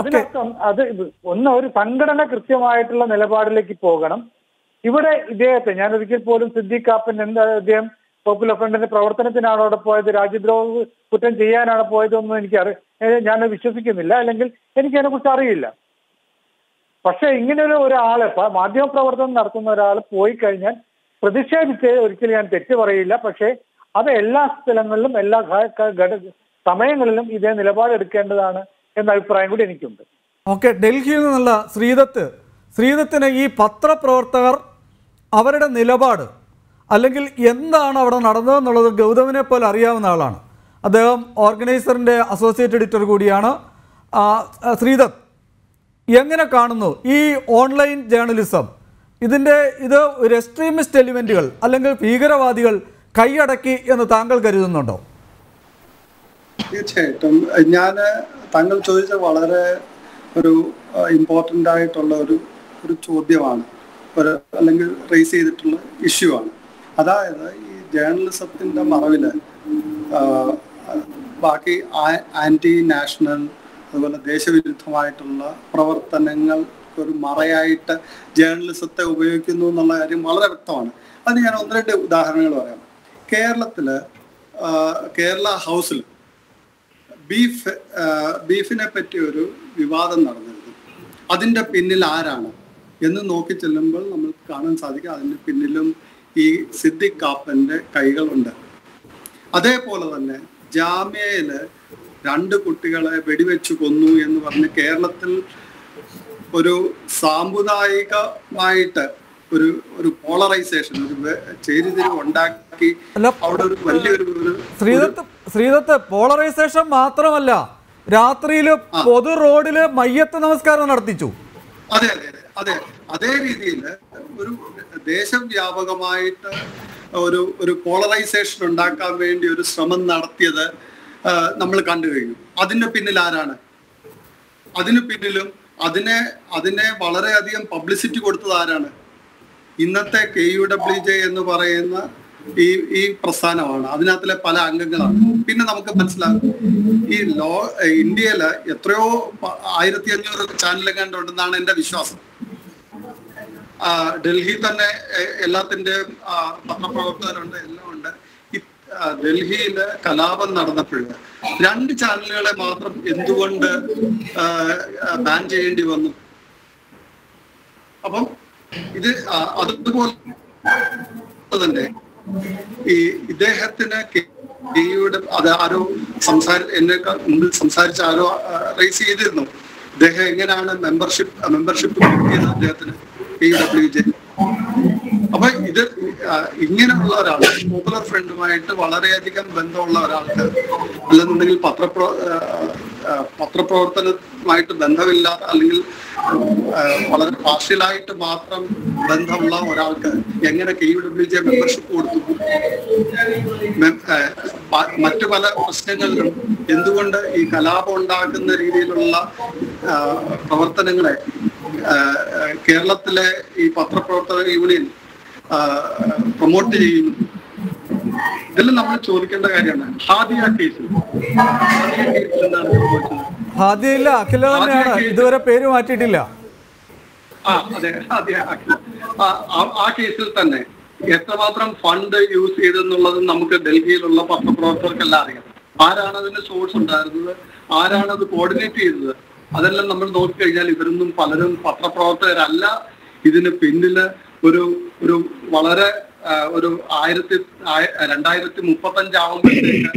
അതിനർത്ഥം അത് ഒന്ന് ഒരു സംഘടന കൃത്യമായിട്ടുള്ള നിലപാടിലേക്ക് പോകണം. ഇവിടെ ഇദ്ദേഹത്തെ ഞാൻ ഒരിക്കൽ പോലും സിദ്ദിഖ് കാപ്പൻ എന്താ അദ്ദേഹം പോപ്പുലർ ഫ്രണ്ടിന്റെ പ്രവർത്തനത്തിനാണ് അവിടെ പോയത്, രാജ്യദ്രോഹ കുറ്റം ചെയ്യാനാണ് പോയതൊന്നും ഞാൻ വിശ്വസിക്കുന്നില്ല, അല്ലെങ്കിൽ എനിക്ക് അതിനെക്കുറിച്ച് അറിയില്ല. പക്ഷെ ഇങ്ങനെയൊരു ഒരാളെ മാധ്യമപ്രവർത്തനം നടത്തുന്ന ഒരാൾ പോയി കഴിഞ്ഞാൽ പ്രതിഷേധിച്ച് ഒരിക്കലും ഞാൻ തെറ്റ് പറയില്ല. പക്ഷെ അത് എല്ലാ സ്ഥലങ്ങളിലും എല്ലാ സമയങ്ങളിലും ഇതേ നിലപാടെടുക്കേണ്ടതാണ് എന്ന അഭിപ്രായം കൂടി എനിക്കുണ്ട്. ഓക്കെ, ഡൽഹിയിൽ നിന്നുള്ള ശ്രീദത്തിന് ഈ പത്രപ്രവർത്തകർ അവരുടെ നിലപാട് അല്ലെങ്കിൽ എന്താണ് അവിടെ നടന്നതെന്നുള്ളത് ഗൗതമിനെ പോലെ അറിയാവുന്ന ആളാണ്. അദ്ദേഹം ഓർഗനൈസറിൻ്റെ അസോസിയേറ്റ് എഡിറ്റർ കൂടിയാണ്. ശ്രീദത്ത് എങ്ങനെ കാണുന്നു ഈ ഓൺലൈൻ ജേർണലിസം? ഇത് ഒരു എക്സ്ട്രീമിസ്റ്റ് എലിമെൻറ്റുകൾ അല്ലെങ്കിൽ ഭീകരവാദികൾ കൈയടക്കി എന്ന് താങ്കൾ കരുതുന്നുണ്ടോ? തീർച്ചയായിട്ടും. ഞാൻ താങ്കൾ ചോദിച്ച വളരെ ഒരു ഇമ്പോർട്ടൻ്റ് ആയിട്ടുള്ള ഒരു ചോദ്യമാണ്, അല്ലെങ്കിൽ റേസ് ചെയ്തിട്ടുള്ള ഇഷ്യൂ ആണ്. അതായത് ഈ ജേർണലിസത്തിൻ്റെ മറവിൽ ബാക്കി ആൻറ്റി നാഷണൽ അതുപോലെ ദേശവിരുദ്ധമായിട്ടുള്ള പ്രവർത്തനങ്ങൾക്കൊരു മറയായിട്ട് ജേർണലിസത്തെ ഉപയോഗിക്കുന്നു എന്നുള്ള കാര്യം വളരെ വ്യക്തമാണ്. അതിന് ഞാൻ ഒന്ന് രണ്ട് ഉദാഹരണങ്ങൾ പറയാം. കേരള ഹൗസിൽ ബീഫിനെ പറ്റി ഒരു വിവാദം നടന്നിരുന്നു. അതിൻ്റെ പിന്നിൽ ആരാണ് എന്ന് നോക്കി ചെല്ലുമ്പോൾ നമ്മൾ കാണാൻ സാധിക്കും അതിൻ്റെ പിന്നിലും ഈ സിദ്ദിഖ് കാപ്പൻ്റെ കൈകളുണ്ട്. അതേപോലെ തന്നെ ജാമ്യയിൽ 2 കുട്ടികളെ വെടിവെച്ചു കൊന്നു എന്ന് പറഞ്ഞ് കേരളത്തിൽ ഒരു സാമുദായികമായിട്ട് ഒരു പോളറൈസേഷൻ ഉണ്ടാക്കി അവിടെ ഒരു വലിയൊരു ശ്രീദത്ത് പോളറൈസേഷൻ മാത്രമല്ല, രാത്രിയില് പൊതു റോഡില് മയ്യത്ത് നമസ്കാരം നടത്തിച്ചു. അതെ അതെ അതെ അതേ രീതിയിൽ ഒരു ദേശവ്യാപകമായിട്ട് पोलराइजेशन ഉണ്ടാക്കാൻ വേണ്ടി ഒരു ശ്രമം നടത്തിയது നമ്മൾ കണ്ടു കഴിഞ്ഞു അതിന്റെ പിന്നിൽ ആരാണ് അതിനു പിന്നിലും അതിനെ വളരെ അധികം പബ്ലിസിറ്റി കൊടുത്തത് ആരാണ് ഇന്നത്തെ KUWJ എന്ന് പറയുന്ന ഈ പ്രസ്ഥാനമാണ് അതിനകത്തെ പല അംഗങ്ങളാണ് പിന്നെ നമുക്ക് മനസ്സിലാകും ഈ ലോ ഇന്ത്യയിൽ എത്രയോ 1500 ചാനലുകൾ ഉണ്ടെന്നാണ് എൻ്റെ വിശ്വാസം ഡൽഹി തന്നെ എല്ലാത്തിന്റെ പത്രപ്രവർത്തകരുണ്ട് എല്ലാം ഉണ്ട് ഡൽഹിയിൽ കലാപം നടന്നപ്പോൾ രണ്ട് ചാനലുകളെ മാത്രം എന്തുകൊണ്ട് ബാൻ ചെയ്യേണ്ടി വന്നു അപ്പോൾ ഇത് അതുപോലെ തന്നെ ഈ ഇദ്ദേഹത്തിന് യുടെ അത് ആരോ എന്നെക്കാൾ മുമ്പിൽ സംസാരിച്ച ആരോ റേസ് ചെയ്തിരുന്നു ഇദ്ദേഹം എങ്ങനെയാണ് മെമ്പർഷിപ്പ് കിട്ടിയത് അദ്ദേഹത്തിന് KUWJ അപ്പൊ ഇത് ഇങ്ങനെയുള്ള ഒരാൾ പോപ്പുലർ ഫ്രണ്ടുമായിട്ട് വളരെയധികം ബന്ധമുള്ള ഒരാൾക്ക് അല്ലെന്നുണ്ടെങ്കിൽ പത്രപ്രവർത്തനമായിട്ട് ബന്ധമില്ലാത്ത അല്ലെങ്കിൽ വളരെ പാർഷ്യലായിട്ട് മാത്രം ബന്ധമുള്ള ഒരാൾക്ക് എങ്ങനെ KUWJ മെമ്പർഷിപ്പ് കൊടുത്തു മറ്റു പല പ്രശ്നങ്ങളിലും എന്തുകൊണ്ട് ഈ കലാപം ഉണ്ടാക്കുന്ന രീതിയിലുള്ള പ്രവർത്തനങ്ങളെ കേരളത്തിലെ ഈ പത്രപ്രവർത്തക യൂണിയൻ പ്രൊമോട്ട് ചെയ്യുന്നു ഇതെല്ലാം നമ്മൾ ചോദിക്കേണ്ട കാര്യമാണ് ഹാദിയ കേസിൽ എന്താണ് സംഭവിച്ചത് ഹാദിയല്ല അഖില തന്നെയാണ് ഇതുവരെ പേര് മാറ്റിയിട്ടില്ല അതെ ആ കേസിൽ തന്നെ എത്രമാത്രം ഫണ്ട് യൂസ് ചെയ്തെന്നുള്ളത് നമുക്ക് ഡൽഹിയിലുള്ള പത്രപ്രവർത്തകർക്കെല്ലാം അറിയാം ആരാണ് അതിന്റെ സോഴ്സ് ഉണ്ടായിരുന്നത് ആരാണ് അത് കോർഡിനേറ്റ് ചെയ്തത് അതെല്ലാം നമ്മൾ നോക്കിക്കഴിഞ്ഞാൽ ഇവരൊന്നും പലരും പത്രപ്രവർത്തകരല്ല ഇതിന് പിന്നില് ഒരു വളരെ ഒരു 2035 ആവുമ്പോഴത്തേക്ക്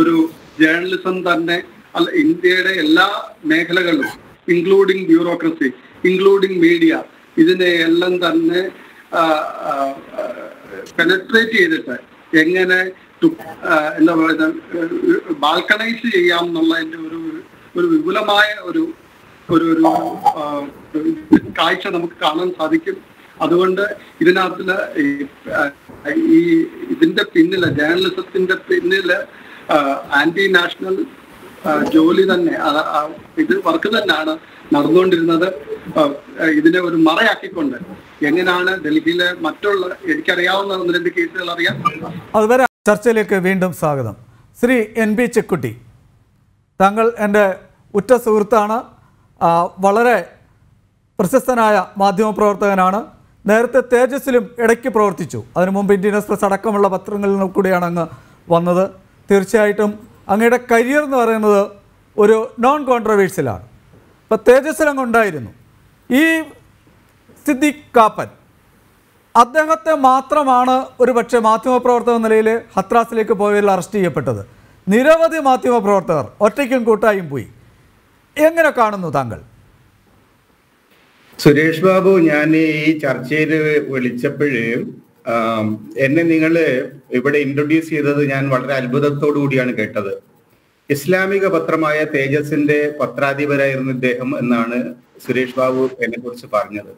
ഒരു ജേർണലിസം തന്നെ അല്ല ഇന്ത്യയുടെ എല്ലാ മേഖലകളിലും ഇൻക്ലൂഡിങ് ബ്യൂറോക്രസി ഇൻക്ലൂഡിങ് മീഡിയ ഇതിനെ എല്ലാം തന്നെ പെനട്രേറ്റ് ചെയ്തിട്ട് എങ്ങനെ എന്താ പറയുക ബാൽക്കണൈസ് ചെയ്യാം എന്നുള്ളതിൻ്റെ ഒരു വിപുലമായ ഒരു കാഴ്ച നമുക്ക് കാണാൻ സാധിക്കും അതുകൊണ്ട് ഇതിനകത്തില് ഈ ഇതിന്റെ പിന്നില് ജേർണലിസത്തിന്റെ പിന്നില് ആന്റി നാഷണൽ ജോലി തന്നെ ഇത് വർക്ക് തന്നെയാണ് നടന്നുകൊണ്ടിരുന്നത് ഇതിനെ ഒരു മറയാക്കിക്കൊണ്ട് എങ്ങനെയാണ് ഡൽഹിയിലെ മറ്റുള്ള എനിക്കറിയാവുന്ന 2 കേസുകൾ അറിയാം അതുവരെ ചർച്ചയിലേക്ക് വീണ്ടും സ്വാഗതം ശ്രീ N.P. ചെക്കുട്ടി താങ്കൾ എൻ്റെ ഉറ്റ സുഹൃത്താണ് വളരെ പ്രശസ്തനായ മാധ്യമപ്രവർത്തകനാണ് നേരത്തെ തേജസ്സിലും ഇടയ്ക്ക് പ്രവർത്തിച്ചു അതിനു മുമ്പ് ഇന്ത്യൻ എക്സ്പ്രസ് അടക്കമുള്ള പത്രങ്ങളിൽ കൂടിയാണ് അങ്ങ് വന്നത് തീർച്ചയായിട്ടും അങ്ങയുടെ കരിയർ എന്ന് പറയുന്നത് ഒരു നോൺ കോൺട്രവേഴ്സിലാണ് ഇപ്പോൾ തേജസ്സിൽ അങ്ങുണ്ടായിരുന്നു ഈ സിദ്ദിഖ് കാപ്പൻ അദ്ദേഹത്തെ മാത്രമാണ് ഒരു പക്ഷേ മാധ്യമപ്രവർത്തക നിലയിൽ ഹത്രാസിലേക്ക് പോയവരിൽ അറസ്റ്റ് ചെയ്യപ്പെട്ടത് നിരവധി മാധ്യമപ്രവർത്തകർ ഒറ്റയ്ക്കും കൂട്ടായും പോയി എങ്ങനെ കാണുന്നു താങ്കൾ സുരേഷ് ബാബു ഞാൻ ഈ ചർച്ചയിൽ വിളിച്ചപ്പോഴേ എന്നെ നിങ്ങൾ ഇവിടെ ഇൻട്രൊഡ്യൂസ് ചെയ്തത് ഞാൻ വളരെ അത്ഭുതത്തോടു കൂടിയാണ് കേട്ടത് ഇസ്ലാമിക പത്രമായ തേജസിന്റെ പത്രാധിപരായിരുന്നു ഇദ്ദേഹം എന്നാണ് സുരേഷ് ബാബു എന്നെ കുറിച്ച് പറഞ്ഞത്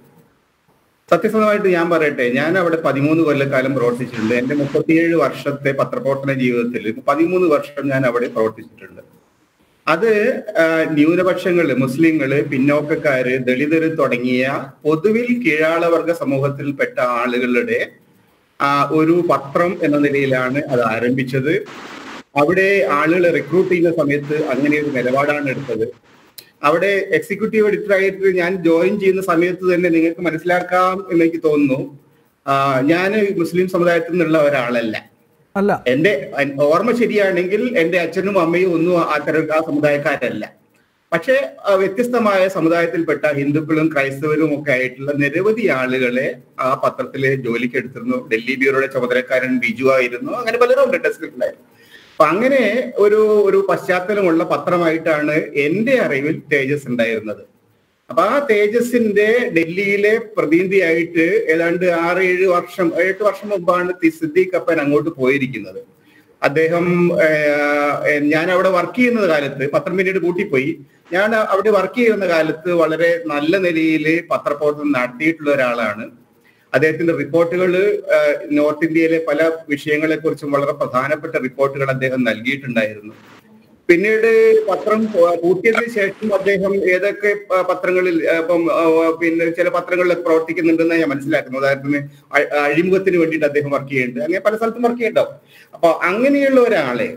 സത്യസന്ധമായിട്ട് ഞാൻ പറയട്ടെ ഞാൻ അവിടെ 13 കൊല്ലക്കാലം പ്രവർത്തിച്ചിട്ടുണ്ട് എൻ്റെ 37 വർഷത്തെ പത്രപ്രവർത്തന ജീവിതത്തിൽ 13 വർഷം ഞാൻ അവിടെ പ്രവർത്തിച്ചിട്ടുണ്ട് അത് ന്യൂനപക്ഷങ്ങള് മുസ്ലിങ്ങള് പിന്നോക്കക്കാര് ദളിതര് തുടങ്ങിയ പൊതുവിൽ കീഴാളവർഗ സമൂഹത്തിൽപ്പെട്ട ആളുകളുടെ ഒരു പത്രം എന്ന നിലയിലാണ് അത് ആരംഭിച്ചത് അവിടെ ആളുകൾ റിക്രൂട്ട് ചെയ്യുന്ന സമയത്ത് അങ്ങനെ ഒരു നിലപാടാണ് എടുത്തത് അവിടെ എക്സിക്യൂട്ടീവ് എഡിറ്ററായിട്ട് ഞാൻ ജോയിൻ ചെയ്യുന്ന സമയത്ത് തന്നെ നിങ്ങൾക്ക് മനസ്സിലാക്കാം എന്നെനിക്ക് തോന്നുന്നു ഞാൻ മുസ്ലിം സമുദായത്തിൽ നിന്നുള്ള ഒരാളല്ല അല്ല എന്റെ ഓർമ്മ ശരിയാണെങ്കിൽ എന്റെ അച്ഛനും അമ്മയും ഒന്നും ആ സമുദായക്കാരല്ല പക്ഷെ വ്യത്യസ്തമായ സമുദായത്തിൽപ്പെട്ട ഹിന്ദുക്കളും ക്രൈസ്തവരും ഒക്കെ ആയിട്ടുള്ള നിരവധി ആളുകളെ ആ പത്രത്തിലെ ജോലിക്ക് എടുത്തിരുന്നു ഡൽഹി ബ്യൂറോയുടെ ചുമതലക്കാരൻ ബിജു ആയിരുന്നു അങ്ങനെ പലരും ഡെസ്കിലുണ്ടായിരുന്നു അപ്പൊ അങ്ങനെ ഒരു ഒരു പശ്ചാത്തലമുള്ള പത്രമായിട്ടാണ് എന്റെ അറിവിൽ തേജസ് ഉണ്ടായിരുന്നത് അപ്പൊ ആ തേജസിന്റെ ഡൽഹിയിലെ പ്രതിനിധിയായിട്ട് ഏതാണ്ട് 8 വർഷം മുമ്പാണ് സിദ്ദിഖ് കപ്പൻ അങ്ങോട്ട് പോയിരിക്കുന്നത് അദ്ദേഹം ഞാൻ അവിടെ വർക്ക് ചെയ്യുന്ന കാലത്ത് പത്രം പിന്നീട് കൂട്ടിപ്പോയി ഞാൻ അവിടെ വർക്ക് ചെയ്യുന്ന കാലത്ത് വളരെ നല്ല നിലയിൽ പത്രപ്രവർത്തനം നടത്തിയിട്ടുള്ള ഒരാളാണ് അദ്ദേഹത്തിന്റെ റിപ്പോർട്ടുകൾ നോർത്ത് ഇന്ത്യയിലെ പല വിഷയങ്ങളെ കുറിച്ചും വളരെ പ്രധാനപ്പെട്ട റിപ്പോർട്ടുകൾ അദ്ദേഹം നൽകിയിട്ടുണ്ടായിരുന്നു. പിന്നീട് പത്രം പൂട്ടിയതിനു ശേഷം അദ്ദേഹം ഏതൊക്കെ പത്രങ്ങളിൽ ഇപ്പം പിന്നെ ചില പത്രങ്ങളിൽ പ്രവർത്തിക്കുന്നുണ്ടെന്ന് ഞാൻ മനസ്സിലാക്കുന്നു. ഉദാഹരണത്തിന് അഴിമുഖത്തിന് വേണ്ടിയിട്ട് അദ്ദേഹം വർക്ക് ചെയ്യുന്നുണ്ട്, അങ്ങനെ പല സ്ഥലത്തും വർക്ക് ചെയ്യുന്നുണ്ടാവും. അപ്പൊ അങ്ങനെയുള്ള ഒരാളെ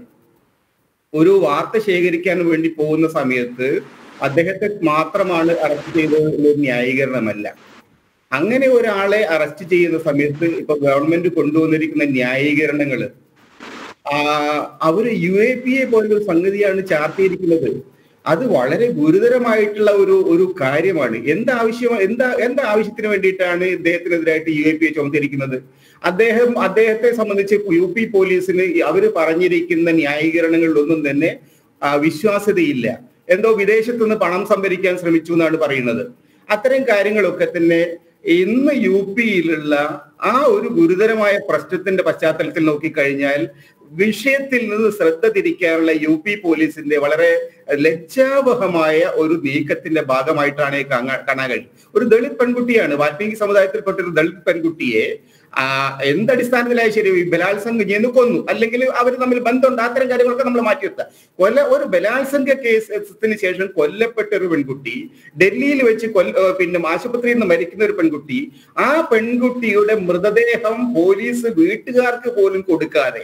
ഒരു വാർത്ത ശേഖരിക്കാൻ വേണ്ടി പോകുന്ന സമയത്ത് അദ്ദേഹത്തെ മാത്രമാണ് അറസ്റ്റ് ചെയ്തത് എന്നൊരു ന്യായീകരണമല്ല. അങ്ങനെ ഒരാളെ അറസ്റ്റ് ചെയ്യുന്ന സമയത്ത് ഇപ്പൊ ഗവൺമെന്റ് കൊണ്ടുവന്നിരിക്കുന്ന ന്യായീകരണങ്ങള് അവര് UAPA പോലൊരു സംഗതിയാണ് ചാർത്തിയിരിക്കുന്നത്. അത് വളരെ ഗുരുതരമായിട്ടുള്ള ഒരു കാര്യമാണ്. എന്താവശ്യത്തിന് വേണ്ടിയിട്ടാണ് ഇദ്ദേഹത്തിനെതിരായിട്ട് UAPA ചുമത്തിയിരിക്കുന്നത്? അദ്ദേഹത്തെ സംബന്ധിച്ച് UP പോലീസിന് അവര് പറഞ്ഞിരിക്കുന്ന ന്യായീകരണങ്ങളിലൊന്നും തന്നെ വിശ്വാസ്യതയില്ല. എന്തോ വിദേശത്തുനിന്ന് പണം സംഭരിക്കാൻ ശ്രമിച്ചു എന്നാണ് പറയുന്നത്. അത്തരം കാര്യങ്ങളൊക്കെ തന്നെ ഇന്ന് UPയിലുള്ള ആ ഒരു ഗുരുതരമായ പ്രശ്നത്തിന്റെ പശ്ചാത്തലത്തിൽ നോക്കിക്കഴിഞ്ഞാൽ വിഷയത്തിൽ നിന്ന് ശ്രദ്ധ തിരിക്കാനുള്ള UP പോലീസിന്റെ വളരെ ലജ്ജാവഹമായ ഒരു നീക്കത്തിന്റെ ഭാഗമായിട്ടാണ് കാണാൻ കഴിയും. ഒരു ദളിത് പെൺകുട്ടിയാണ്, വാൽമീകി സമുദായത്തിൽപ്പെട്ട ഒരു ദളിത് പെൺകുട്ടിയെ എന്തടിസ്ഥാനത്തിലായ ശരി ബലാത്സംഗം ചെയ്ത് കൊന്നു, അല്ലെങ്കിൽ അവർ തമ്മിൽ ബന്ധമുണ്ട്, അത്തരം കാര്യങ്ങളൊക്കെ നമ്മൾ മാറ്റി നിർത്താം. ഒരു ബലാത്സംഗ കേസിന് ശേഷം കൊല്ലപ്പെട്ട ഒരു പെൺകുട്ടി, ഡൽഹിയിൽ വെച്ച് പിന്നെ ആശുപത്രിയിൽ നിന്ന് മരിക്കുന്ന ഒരു പെൺകുട്ടി, ആ പെൺകുട്ടിയുടെ മൃതദേഹം പോലീസ് വീട്ടുകാർക്ക് പോലും കൊടുക്കാതെ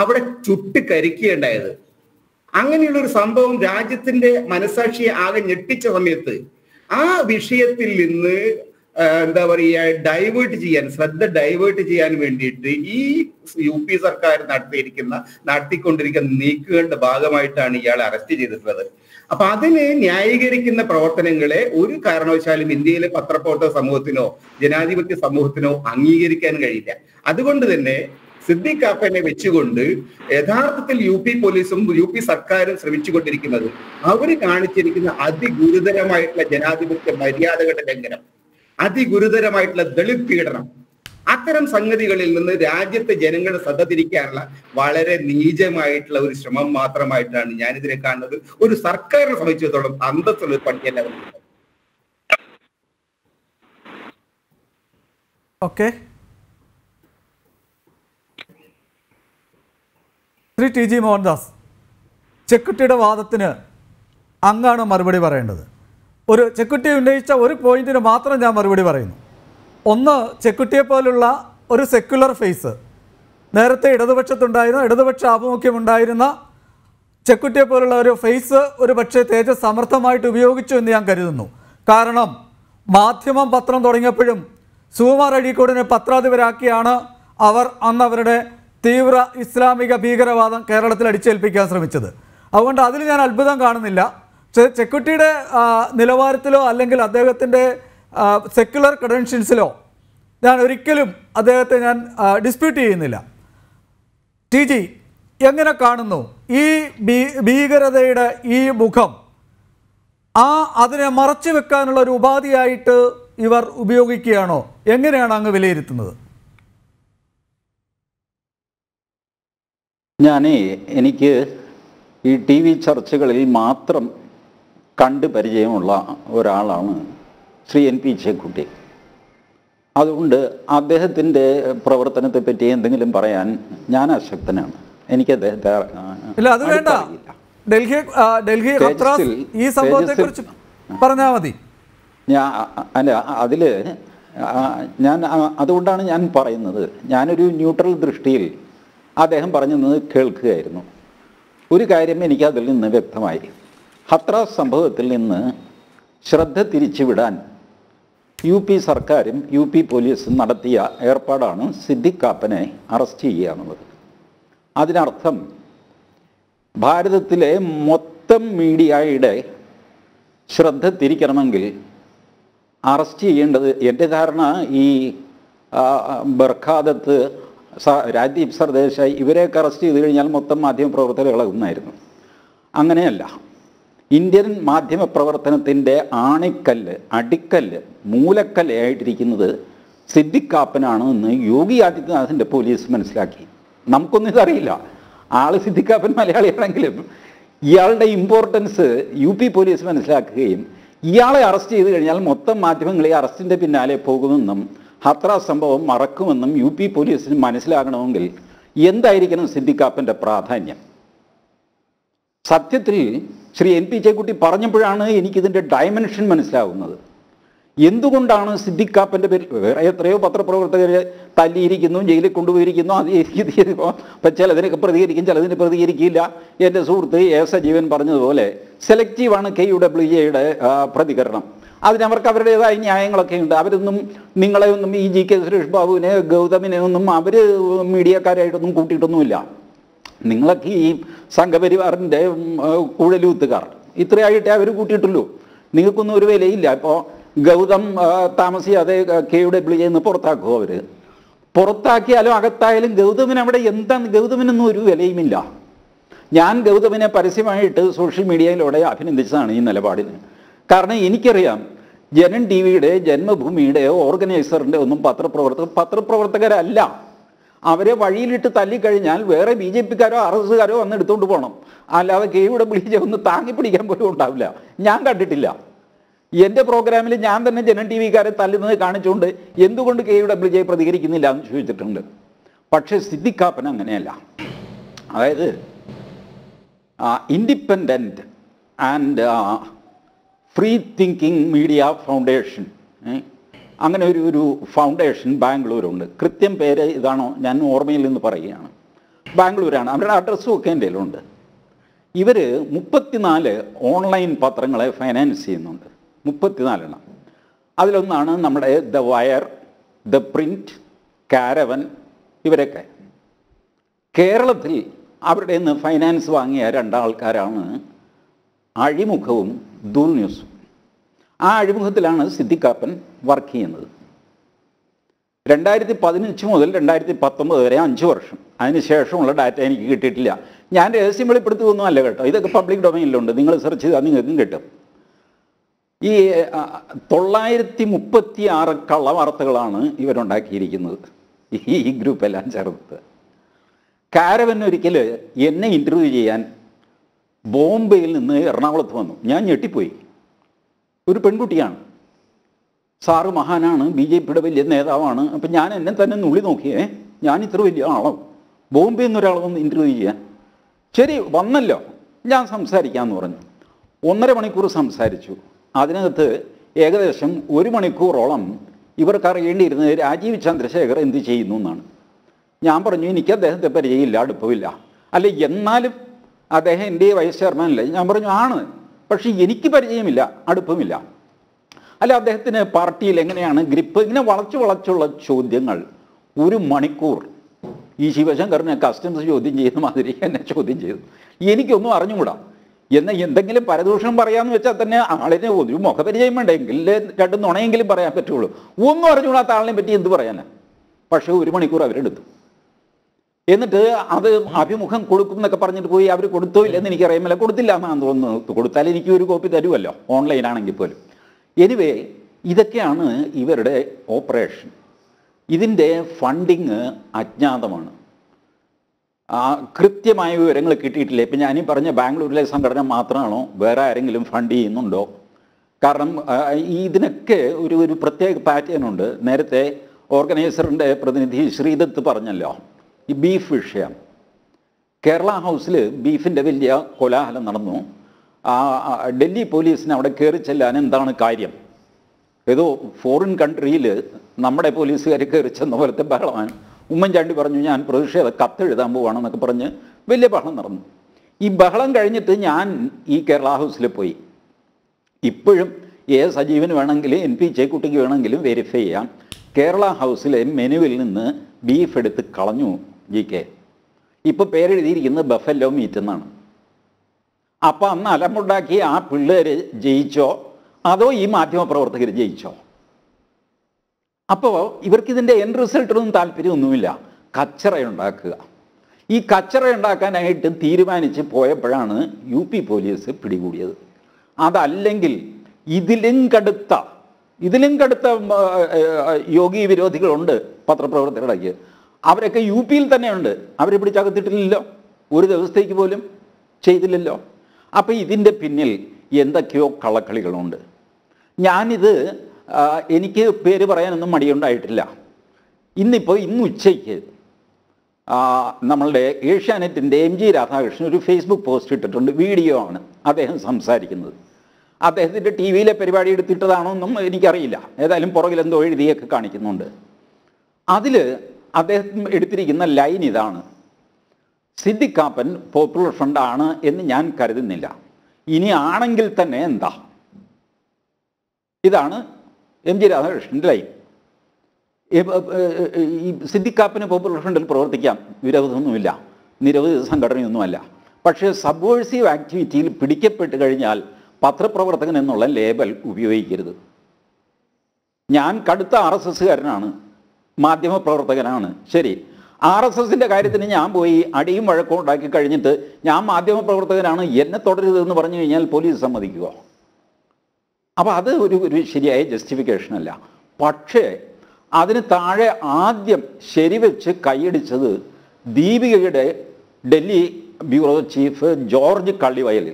അവിടെ ചുട്ട് കരിക്കുകയുണ്ടായത്. അങ്ങനെയുള്ള ഒരു സംഭവം രാജ്യത്തിന്റെ മനസാക്ഷിയെ ആകെ ഞെട്ടിച്ച സമയത്ത് ആ വിഷയത്തിൽ നിന്ന് എന്താ പറയുക ശ്രദ്ധ ഡൈവേർട്ട് ചെയ്യാൻ വേണ്ടിയിട്ട് ഈ UP സർക്കാർ നടത്തിക്കൊണ്ടിരിക്കുന്ന നീക്കുകളുടെ ഭാഗമായിട്ടാണ് ഇയാളെ അറസ്റ്റ് ചെയ്തിട്ടുള്ളത്. അപ്പൊ അതിനെ ന്യായീകരിക്കുന്ന പ്രവർത്തനങ്ങളെ ഒരു കാരണവശാലും ഇന്ത്യയിലെ പത്രപ്രവർത്തക സമൂഹത്തിനോ ജനാധിപത്യ സമൂഹത്തിനോ അംഗീകരിക്കാൻ കഴിയില്ല. അതുകൊണ്ട് തന്നെ സിദ്ദീഖ് കാപ്പനെ വെച്ചുകൊണ്ട് യഥാർത്ഥത്തിൽ UP പോലീസും UP സർക്കാരും ശ്രമിച്ചുകൊണ്ടിരിക്കുന്നത് അവർ കാണിച്ചിരിക്കുന്ന അതിഗുരുതരമായിട്ടുള്ള ജനാധിപത്യ മര്യാദകളുടെ ലംഘനം, അതിഗുരുതരമായിട്ടുള്ള ദളിത് പീഡനം, അത്തരം സംഗതികളിൽ നിന്ന് രാജ്യത്തെ ജനങ്ങളെ ശ്രദ്ധ തിരിക്കാനുള്ള വളരെ നീചമായിട്ടുള്ള ഒരു ശ്രമം മാത്രമായിട്ടാണ് ഞാനിതിനെ കാണുന്നത്. ഒരു സർക്കാരിനെ സംബന്ധിച്ചിടത്തോളം അന്തസ്സുള്ള പണിയല്ല. ഓക്കെ, ശ്രീ TG മോഹൻദാസ്, ചെക്കുട്ടിയുടെ വാദത്തിന് അങ്ങാണ് മറുപടി പറയേണ്ടത്. ഒരു ചെക്കുട്ടി ഉന്നയിച്ച ഒരു പോയിന്റിന് മാത്രം ഞാൻ മറുപടി പറയുന്നു. ഒന്ന്, ചെക്കുട്ടിയെപ്പോലുള്ള ഒരു സെക്യുലർ ഫേസ് നേരത്തെ ഇടതുപക്ഷത്തുണ്ടായിരുന്ന, ഇടതുപക്ഷ ആഭിമുഖ്യമുണ്ടായിരുന്ന ചെക്കുട്ടിയെപ്പോലുള്ള ഒരു ഫേസ് ഒരു പക്ഷേ തേജസ് സമർത്ഥമായിട്ട് ഉപയോഗിച്ചു എന്ന് ഞാൻ കരുതുന്നു. കാരണം മാധ്യമം പത്രം തുടങ്ങിയപ്പോഴും സുകുമാർ അഴീക്കോടിനെ പത്രാധിപരാക്കിയാണ് അവർ അന്ന് അവരുടെ തീവ്ര ഇസ്ലാമിക ഭീകരവാദം കേരളത്തിൽ അടിച്ചേൽപ്പിക്കാൻ ശ്രമിച്ചത്. അതുകൊണ്ട് അതിൽ ഞാൻ അത്ഭുതം കാണുന്നില്ല. ചെക്കുട്ടിയുടെ നിലവാരത്തിലോ അല്ലെങ്കിൽ അദ്ദേഹത്തിൻ്റെ സെക്യുലർ ക്രെഡൻഷ്യൽസിലോ ഞാൻ ഒരിക്കലും അദ്ദേഹത്തെ ഞാൻ ഡിസ്പ്യൂട്ട് ചെയ്യുന്നില്ല. TG എങ്ങനെ കാണുന്നു ഈ ഭീകരതയുടെ ഈ മുഖം? അതിനെ മറച്ചു വെക്കാനുള്ള ഒരു ഉപാധിയായിട്ട് ഇവർ ഉപയോഗിക്കുകയാണോ? എങ്ങനെയാണ് അങ്ങ് വിലയിരുത്തുന്നത്? എനിക്ക് ഈ TV ചർച്ചകളിൽ മാത്രം കണ്ട് പരിചയമുള്ള ഒരാളാണ് ശ്രീ N.P. ചെക്കുട്ടി. അതുകൊണ്ട് അദ്ദേഹത്തിൻ്റെ പ്രവർത്തനത്തെ പറ്റി എന്തെങ്കിലും പറയാൻ ഞാൻ അശക്തനാണ്. എനിക്ക് അദ്ദേഹത്തെ അല്ല, അതില് അതുകൊണ്ടാണ് ഞാൻ പറയുന്നത്. ഞാനൊരു ന്യൂട്രൽ ദൃഷ്ടിയിൽ അദ്ദേഹം പറഞ്ഞത് കേൾക്കുകയായിരുന്നു. ഒരു കാര്യം എനിക്ക് അതിൽ നിന്ന് വ്യക്തമായി, ഹത്രാസ് സംഭവത്തിൽ നിന്ന് ശ്രദ്ധ തിരിച്ചുവിടാൻ UP സർക്കാരും UP പോലീസും നടത്തിയ ഏർപ്പാടാണ് സിദ്ദിഖ് കാപ്പനെ അറസ്റ്റ് ചെയ്യുക എന്നുള്ളത്. അതിനർത്ഥം ഭാരതത്തിലെ മൊത്തം മീഡിയയുടെ ശ്രദ്ധ തിരിക്കണമെങ്കിൽ അറസ്റ്റ് ചെയ്യേണ്ടത്, എൻ്റെ ധാരണ, ഈ ബർഖാദത്ത് രാജ്ദീപ് സർദേശായി ഇവരെയൊക്കെ അറസ്റ്റ് ചെയ്ത് കഴിഞ്ഞാൽ മൊത്തം മാധ്യമപ്രവർത്തകർ ഇളകുന്നായിരുന്നു. അങ്ങനെയല്ല, ഇന്ത്യൻ മാധ്യമപ്രവർത്തനത്തിൻ്റെ ആണിക്കല്ല്, അടിക്കല്ല്, മൂലക്കല്ലായിട്ടിരിക്കുന്നത് സിദ്ദിഖ് കാപ്പനാണ് എന്ന് യോഗി ആദിത്യനാഥിൻ്റെ പോലീസ് മനസ്സിലാക്കി. നമുക്കൊന്നും ഇതറിയില്ല. ആൾ സിദ്ദിഖ് കാപ്പൻ മലയാളിയാണെങ്കിലും ഇയാളുടെ ഇമ്പോർട്ടൻസ് UP പോലീസ് മനസ്സിലാക്കുകയും ഇയാളെ അറസ്റ്റ് ചെയ്ത് കഴിഞ്ഞാൽ മൊത്തം മാധ്യമങ്ങളെ അറസ്റ്റിൻ്റെ പിന്നാലെ പോകുമെന്നും Hathras സംഭവം മറക്കുമെന്നും യുപി പോലീസിന് മനസ്സിലാകണമെങ്കിൽ എന്തായിരിക്കണം സിദ്ദിഖ് കാപ്പന്റെ പ്രാധാന്യം? സത്യത്തിൽ ശ്രീ എൻ.പി. ചെക്കുട്ടി പറഞ്ഞപ്പോഴാണ് എനിക്കിതിൻ്റെ ഡയമെൻഷൻ മനസ്സിലാവുന്നത്. എന്തുകൊണ്ടാണ് സിദ്ദിഖ് കാപ്പന്റെ പേരിൽ വേറെ എത്രയോ പത്രപ്രവർത്തകരെ തല്ലിയിരിക്കുന്നു, ജയിലിൽ കൊണ്ടുപോയിരിക്കുന്നു, അത് ഇപ്പം ചിലതിനൊക്കെ പ്രതികരിക്കും, ചിലതിന് പ്രതികരിക്കില്ല. എൻ്റെ സുഹൃത്ത് ഏസജീവൻ പറഞ്ഞതുപോലെ സെലക്റ്റീവാണ് KUWJയുടെ പ്രതികരണം. അതിനവർക്ക് അവരുടേതായ ന്യായങ്ങളൊക്കെ ഉണ്ട്. അവരൊന്നും നിങ്ങളെ ഒന്നും ഈ ജി കെ സുരേഷ് ബാബുവിനെ ഗൗതമിനെ ഒന്നും അവർ മീഡിയക്കാരായിട്ടൊന്നും കൂട്ടിയിട്ടൊന്നുമില്ല. നിങ്ങളൊക്കെ ഈ സംഘപരിവാറിൻ്റെ കുഴലൂത്തുകാർ ഇത്രയായിട്ടേ അവർ കൂട്ടിയിട്ടുള്ളൂ. നിങ്ങൾക്കൊന്നും ഒരു വിലയില്ല. ഇപ്പോൾ ഗൗതം താമസിയാതെ KUWJ എന്ന് പുറത്താക്കുമോ? അവർ പുറത്താക്കിയാലും അകത്തായാലും ഗൗതമിന് അവിടെ എന്താണ്? ഗൗതമിനൊന്നും ഒരു വിലയുമില്ല. ഞാൻ ഗൗതമിനെ പരസ്യമായിട്ട് സോഷ്യൽ മീഡിയയിലൂടെ അഭിനന്ദിച്ചതാണ് ഈ നിലപാടിന്. കാരണം എനിക്കറിയാം ജനം ടി വിയുടെ ജന്മഭൂമിയുടെ ഓർഗനൈസറിൻ്റെ ഒന്നും പത്രപ്രവർത്തകരല്ല. അവരെ വഴിയിലിട്ട് തല്ലിക്കഴിഞ്ഞാൽ വേറെ BJPക്കാരോ RSക്കാരോ വന്ന് എടുത്തുകൊണ്ട് പോകണം. അല്ലാതെ KUWJ ഒന്ന് താങ്ങിപ്പിടിക്കാൻ പോലും ഉണ്ടാവില്ല. ഞാൻ കണ്ടിട്ടില്ല. എൻ്റെ പ്രോഗ്രാമിൽ ഞാൻ തന്നെ ജനം ടി വിക്കാരെ തല്ലുന്നത് കാണിച്ചുകൊണ്ട് എന്തുകൊണ്ട് KUWJ പ്രതികരിക്കുന്നില്ല എന്ന് ചോദിച്ചിട്ടുണ്ട്. പക്ഷേ സിദ്ദിഖ് കാപ്പൻ അങ്ങനെയല്ല. അതായത് independent and free thinking media foundation, അങ്ങനെ ഒരു ഫൗണ്ടേഷൻ ബാംഗ്ലൂരുണ്ട്. കൃത്യം പേര് ഇതാണോ ഞാൻ ഓർമ്മയിൽ നിന്ന് പറയുകയാണ്. ബാംഗ്ലൂരാണ്. അവരുടെ അഡ്രസ്സും ഒക്കെ എൻ്റെ കയ്യിലുണ്ട്. ഇവർ 34 ഓൺലൈൻ പത്രങ്ങളെ ഫൈനാൻസ് ചെയ്യുന്നുണ്ട്. 34 എണ്ണം. അതിലൊന്നാണ് നമ്മുടെ the Wire, the Print, Caravan. ഇവരൊക്കെ കേരളത്തിൽ അവരുടെ നിന്ന് ഫൈനാൻസ് വാങ്ങിയ രണ്ടാൾക്കാരാണ് അഴിമുഖവും ദൂൽ ന്യൂസും. ആ അഴിമുഖത്തിലാണ് സിദ്ദിഖ് കാപ്പൻ വർക്ക് ചെയ്യുന്നത്. 2015 മുതൽ 2019 വരെ 5 വർഷം. അതിനുശേഷമുള്ള ഡാറ്റ എനിക്ക് കിട്ടിയിട്ടില്ല. ഞാൻ രഹസ്യം വെളിപ്പെടുത്തുകയൊന്നും അല്ല കേട്ടോ. ഇതൊക്കെ പബ്ലിക് ഡൊമൈനിലുണ്ട്. നിങ്ങൾ സെർച്ച് ചെയ്താൽ നിങ്ങൾക്കും കിട്ടും. ഈ 936 കള്ളവാർത്തകളാണ് ഇവരുണ്ടാക്കിയിരിക്കുന്നത് ഈ ഗ്രൂപ്പെല്ലാം ചേർത്ത്. കാരവൻ ഒരിക്കൽ എന്നെ ഇൻ്റർവ്യൂ ചെയ്യാൻ ബോംബെയിൽ നിന്ന് എറണാകുളത്ത് വന്നു. ഞാൻ ഞെട്ടിപ്പോയി. ഒരു പെൺകുട്ടിയാണ്. സാറ് മഹാനാണ്, BJPയുടെ വലിയ നേതാവാണ്. അപ്പം ഞാൻ എന്നെ തന്നെ നുള്ളി നോക്കിയേ, ഞാൻ ഇത്ര വലിയ ആളോ ബോംബെയിൽ നിന്നൊരാൾ വന്ന് ഇൻ്റർവ്യൂ ചെയ്യാൻ? ശരി വന്നല്ലോ, ഞാൻ സംസാരിക്കാമെന്ന് പറഞ്ഞു. 1.5 മണിക്കൂർ സംസാരിച്ചു. അതിനകത്ത് ഏകദേശം 1 മണിക്കൂറോളം ഇവർക്ക് അറിയേണ്ടിയിരുന്നത് രാജീവ് ചന്ദ്രശേഖർ എന്ത് ചെയ്യുന്നു എന്നാണ്. ഞാൻ പറഞ്ഞു എനിക്ക് അദ്ദേഹത്തെ പരിചയമില്ല, അടുപ്പമില്ല. അല്ല എന്നാലും അദ്ദേഹം എൻ്റെ വൈസ് ചെയർമാനല്ലേ? ഞാൻ പറഞ്ഞു ആണ്, പക്ഷേ എനിക്ക് പരിചയമില്ല, അടുപ്പമില്ല. അല്ല അദ്ദേഹത്തിന് പാർട്ടിയിൽ എങ്ങനെയാണ് ഗ്രിപ്പ്? ഇങ്ങനെ വളച്ചുള്ള ചോദ്യങ്ങൾ 1 മണിക്കൂർ. ഈ ശിവശങ്കറിനെ കസ്റ്റംസ് ചോദ്യം ചെയ്യുന്ന മാതിരി എന്നെ ചോദ്യം ചെയ്തു. എനിക്കൊന്നും അറിഞ്ഞുകൂടാ. എന്തെങ്കിലും പരദൂഷണം പറയാമെന്ന് വെച്ചാൽ തന്നെ ആളിനെ ഒരു മുഖപരിചയം വേണ്ടെങ്കിൽ 2 നുണയെങ്കിലും പറയാൻ പറ്റുള്ളൂ. ഒന്നും അറിഞ്ഞുകൂടാത്ത ആളിനെ പറ്റി എന്ത് പറയാനാണ്? പക്ഷേ 1 മണിക്കൂർ അവരെടുത്തു. എന്നിട്ട് അത് അഭിമുഖം കൊടുക്കും എന്നൊക്കെ പറഞ്ഞിട്ട് പോയി. അവർ കൊടുത്തോ ഇല്ലെന്ന് എനിക്കറിയാമല്ല. കൊടുത്തില്ല എന്നാണ് തോന്നുന്നത്. കൊടുത്താൽ എനിക്ക് ഒരു കോപ്പി തരുമല്ലോ, ഓൺലൈനാണെങ്കിൽ പോലും. എനിവേ ഇതൊക്കെയാണ് ഇവരുടെ ഓപ്പറേഷൻ. ഇതിൻ്റെ ഫണ്ടിങ് അജ്ഞാതമാണ്. കൃത്യമായ വിവരങ്ങൾ കിട്ടിയിട്ടില്ല. ഇപ്പം ഞാനീ പറഞ്ഞ ബാംഗ്ലൂരിലെ സംഘടന മാത്രമാണോ? വേറെ ആരെങ്കിലും ഫണ്ട് ചെയ്യുന്നുണ്ടോ? കാരണം ഇതിനൊക്കെ ഒരു പ്രത്യേക പാറ്റേൺ ഉണ്ട്. നേരത്തെ ഓർഗനൈസറിൻ്റെ പ്രതിനിധി ശ്രീദത്ത് പറഞ്ഞല്ലോ ഈ ബീഫ് വിഷയം. കേരള ഹൗസിൽ ബീഫിൻ്റെ വലിയ കോലാഹലം നടന്നു. ഡൽഹി പോലീസിന് അവിടെ കയറി ചെല്ലാൻ എന്താണ് കാര്യം? ഏതോ ഫോറിൻ കൺട്രിയിൽ നമ്മുടെ പോലീസുകാർ കയറി ചെന്ന പോലത്തെ ബഹളമാണ്. ഉമ്മൻചാണ്ടി പറഞ്ഞു ഞാൻ പ്രതിഷേധ കത്തെഴുതാൻ പോവാണെന്നൊക്കെ പറഞ്ഞ് വലിയ ബഹളം നടന്നു. ഈ ബഹളം കഴിഞ്ഞിട്ട് ഞാൻ ഈ കേരള ഹൗസിൽ പോയി. ഇപ്പോഴും A. സജീവന് വേണമെങ്കിൽ N.P. ചേക്കുട്ടിക്ക് വേണമെങ്കിലും വെരിഫൈ ചെയ്യാം. കേരള ഹൗസിലെ മെനുവിൽ നിന്ന് ബീഫ് എടുത്ത് കളഞ്ഞു GK. ഇപ്പോൾ പേരെഴുതിയിരിക്കുന്നത് ബഫല്ലോ മീറ്റ് എന്നാണ്. അപ്പോൾ അന്ന് അലമ്പുണ്ടാക്കി ആ പിള്ളേർ ജയിച്ചോ അതോ ഈ മാധ്യമപ്രവർത്തകർ ജയിച്ചോ? അപ്പോൾ ഇവർക്കിതിൻ്റെ എൻ റിസൾട്ടിനൊന്നും താല്പര്യമൊന്നുമില്ല. കച്ചറയുണ്ടാക്കുക. ഈ കച്ചറയുണ്ടാക്കാനായിട്ട് തീരുമാനിച്ച് പോയപ്പോഴാണ് UP പോലീസ് പിടികൂടിയത്. അതല്ലെങ്കിൽ ഇതിലും കടുത്ത യോഗി വിരോധികളുണ്ട് പത്രപ്രവർത്തകരുടെ. അവരൊക്കെ UPയിൽ തന്നെയുണ്ട്. അവരെ പിടിച്ചകത്തിട്ടില്ലല്ലോ, ഒരു ദിവസത്തേക്ക് പോലും ചെയ്തില്ലല്ലോ. അപ്പോൾ ഇതിൻ്റെ പിന്നിൽ എന്തൊക്കെയോ കളക്കളികളുണ്ട്. ഞാനിത് പേര് പറയാനൊന്നും മടിയുണ്ടായിട്ടില്ല. ഇന്നിപ്പോൾ ഇന്ന് ഉച്ചയ്ക്ക് നമ്മളുടെ ഏഷ്യാനെറ്റിൻ്റെ M.G. രാധാകൃഷ്ണൻ ഒരു ഫേസ്ബുക്ക് പോസ്റ്റ് ഇട്ടിട്ടുണ്ട്. വീഡിയോ ആണ് അദ്ദേഹം സംസാരിക്കുന്നത്. അദ്ദേഹത്തിൻ്റെ ടി വിയിലെ പരിപാടി എടുത്തിട്ടതാണോ എന്നും എനിക്കറിയില്ല. ഏതായാലും പുറകിലെന്തോ എഴുതിയൊക്കെ കാണിക്കുന്നുണ്ട്. അതിൽ അദ്ദേഹം എടുത്തിരിക്കുന്ന ലൈൻ ഇതാണ്: സിദ്ദിഖ് കാപ്പൻ പോപ്പുലർ ഫ്രണ്ട് ആണ് എന്ന് ഞാൻ കരുതുന്നില്ല, ഇനി ആണെങ്കിൽ തന്നെ എന്താ. ഇതാണ് M.G. രാധാകൃഷ്ണൻ്റെ ലൈൻ. ഈ സിദ്ദിഖ് കാപ്പന് പോപ്പുലർ ഫ്രണ്ടിൽ പ്രവർത്തിക്കാം, വിരോധമൊന്നുമില്ല, നിരവധി സംഘടനയൊന്നുമല്ല. പക്ഷേ സബ്വേഴ്സീവ് ആക്ടിവിറ്റിയിൽ പിടിക്കപ്പെട്ട് കഴിഞ്ഞാൽ പത്രപ്രവർത്തകൻ എന്നുള്ള ലേബൽ ഉപയോഗിക്കരുത്. ഞാൻ കടുത്ത RSSകാരനാണ്, മാധ്യമപ്രവർത്തകനാണ്, ശരി, RSSൻ്റെ കാര്യത്തിന് ഞാൻ പോയി അടിയും വഴക്കം ഉണ്ടാക്കി കഴിഞ്ഞിട്ട് ഞാൻ മാധ്യമപ്രവർത്തകനാണ്, എന്നെ തുടരുതെന്ന് പറഞ്ഞു കഴിഞ്ഞാൽ പോലീസ് സമ്മതിക്കുമോ? അപ്പോൾ അത് ഒരു ശരിയായ ജസ്റ്റിഫിക്കേഷനല്ല. പക്ഷേ അതിന് താഴെ ആദ്യം ശരിവെച്ച് കൈയടിച്ചത് ദീപികയുടെ Delhi bureau chief George Kallivayal.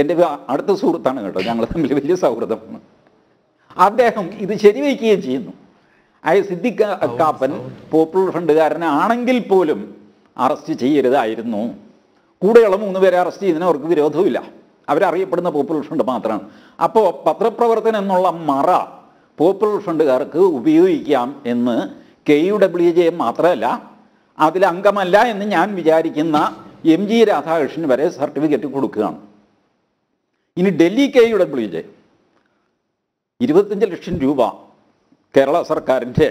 എൻ്റെ അടുത്ത സുഹൃത്താണ് കേട്ടോ, ഞങ്ങൾ തമ്മിൽ വലിയ സൗഹൃദമാണ്. അദ്ദേഹം ഇത് ശരിവയ്ക്കുകയും ചെയ്യുന്നു. അതായത് സിദ്ദിഖ് കാപ്പൻ പോപ്പുലർ ഫ്രണ്ടുകാരനാണെങ്കിൽ പോലും അറസ്റ്റ് ചെയ്യരുതായിരുന്നു. കൂടെയുള്ള 3 പേരെ അറസ്റ്റ് ചെയ്തതിന് അവർക്ക് വിരോധമില്ല, അവരറിയപ്പെടുന്ന പോപ്പുലർ ഫ്രണ്ട് മാത്രമാണ്. അപ്പോൾ പത്രപ്രവർത്തനം എന്നുള്ള മറ പോപ്പുലർ ഫ്രണ്ടുകാർക്ക് ഉപയോഗിക്കാം എന്ന് KUWJ മാത്രമല്ല, അതിലംഗമല്ല എന്ന് ഞാൻ വിചാരിക്കുന്ന M.G. രാധാകൃഷ്ണൻ വരെ സർട്ടിഫിക്കറ്റ് കൊടുക്കുകയാണ്. ഇനി ഡൽഹി KUWJ 25 ലക്ഷം രൂപ കേരള സർക്കാരിൻ്റെ